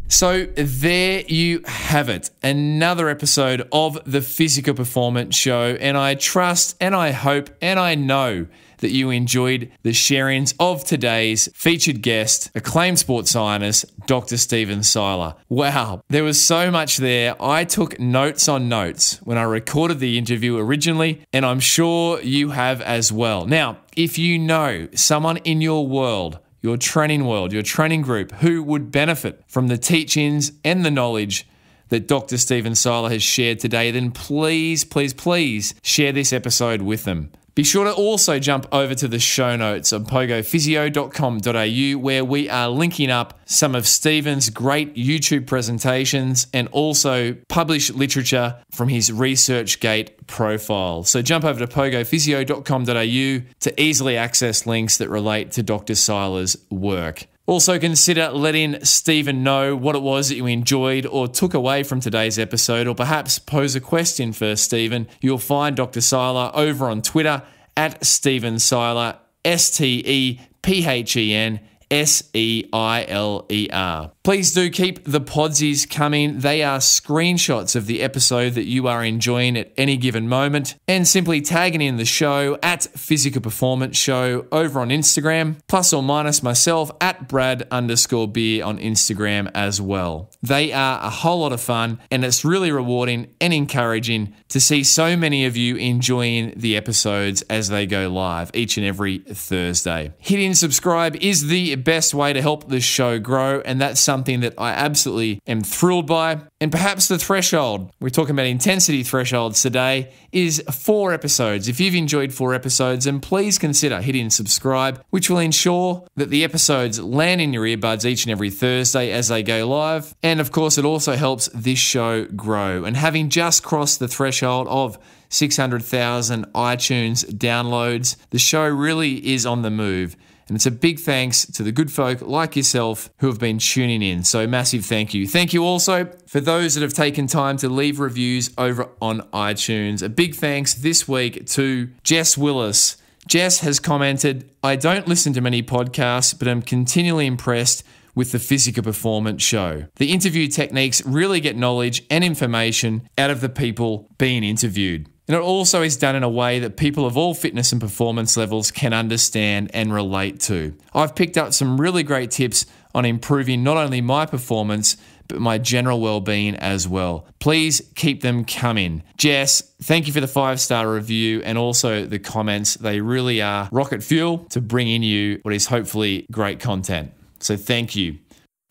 So there you have it, another episode of the Physical Performance Show, and I trust and I hope and I know that you enjoyed the sharings of today's featured guest, acclaimed sports scientist, Doctor Stephen Seiler. Wow, there was so much there. I took notes on notes when I recorded the interview originally, and I'm sure you have as well. Now, if you know someone in your world, your training world, your training group, who would benefit from the teach-ins and the knowledge that Doctor Stephen Seiler has shared today, then please, please, please share this episode with them. Be sure to also jump over to the show notes on pogo physio dot com dot A U, where we are linking up some of Stephen's great YouTube presentations and also published literature from his ResearchGate profile. So jump over to pogo physio dot com dot A U to easily access links that relate to Doctor Seiler's work. Also consider letting Stephen know what it was that you enjoyed or took away from today's episode, or perhaps pose a question for Stephen. You'll find Doctor Seiler over on Twitter at Stephen Seiler, S T E P H E N S E I L E R. Please do keep the podsies coming. They are screenshots of the episode that you are enjoying at any given moment, and simply tagging in the show at Physical Performance Show over on Instagram, plus or minus myself at Brad underscore Beer on Instagram as well. They are a whole lot of fun, and it's really rewarding and encouraging to see so many of you enjoying the episodes as they go live each and every Thursday. Hitting subscribe is the best way to help this show grow, and that's something that I absolutely am thrilled by. And perhaps the threshold, we're talking about intensity thresholds today, is four episodes. If you've enjoyed four episodes, then please consider hitting subscribe, which will ensure that the episodes land in your earbuds each and every Thursday as they go live. And of course, it also helps this show grow. And having just crossed the threshold of six hundred thousand iTunes downloads, the show really is on the move. And it's a big thanks to the good folk like yourself who have been tuning in. So massive thank you. Thank you also for those that have taken time to leave reviews over on iTunes. A big thanks this week to Jess Willis. Jess has commented, "I don't listen to many podcasts, but I'm continually impressed with the Physical Performance Show. The interview techniques really get knowledge and information out of the people being interviewed. And it also is done in a way that people of all fitness and performance levels can understand and relate to. I've picked up some really great tips on improving not only my performance, but my general well-being as well. Please keep them coming." Jess, thank you for the five-star review and also the comments. They really are rocket fuel to bring in you what is hopefully great content. So thank you.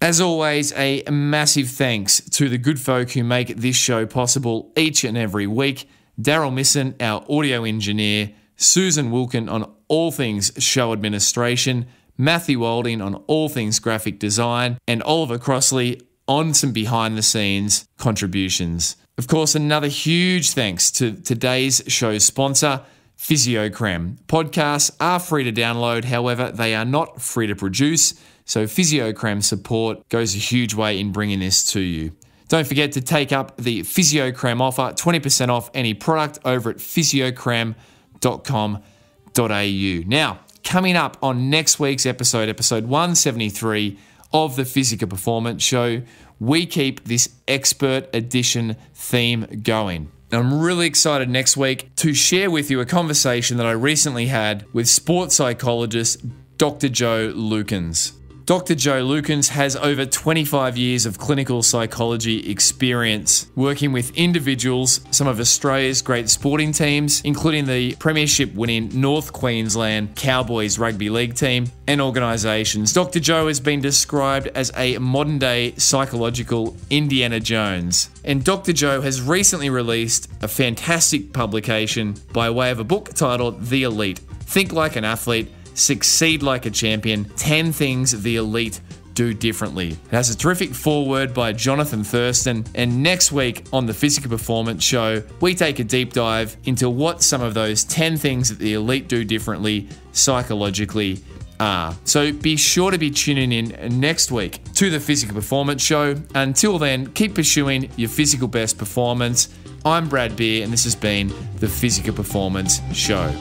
As always, a massive thanks to the good folk who make this show possible each and every week. Daryl Misson, our audio engineer, Susan Wilkin on all things show administration, Matthew Walding on all things graphic design, and Oliver Crossley on some behind-the-scenes contributions. Of course, another huge thanks to today's show sponsor, PhysioCrem. Podcasts are free to download, however, they are not free to produce, so PhysioCrem support goes a huge way in bringing this to you. Don't forget to take up the PhysioCrem offer, twenty percent off any product over at physio crem dot com dot A U. Now, coming up on next week's episode, episode one seventy-three of the Physical Performance Show, we keep this expert edition theme going. I'm really excited next week to share with you a conversation that I recently had with sports psychologist Doctor Jo Lukins. Doctor Jo Lukins has over twenty-five years of clinical psychology experience working with individuals, some of Australia's great sporting teams, including the premiership-winning North Queensland Cowboys rugby league team, and organisations. Doctor Jo has been described as a modern-day psychological Indiana Jones. And Doctor Jo has recently released a fantastic publication by way of a book titled The Elite: Think Like an Athlete, Succeed Like a Champion, ten things the Elite Do Differently. It has a terrific foreword by Jonathan Thurston, and next week on the Physical Performance Show, we take a deep dive into what some of those ten things that the elite do differently psychologically are. So be sure to be tuning in next week to the Physical Performance Show. Until then, keep pursuing your physical best performance. I'm Brad Beer, and this has been the Physical Performance Show.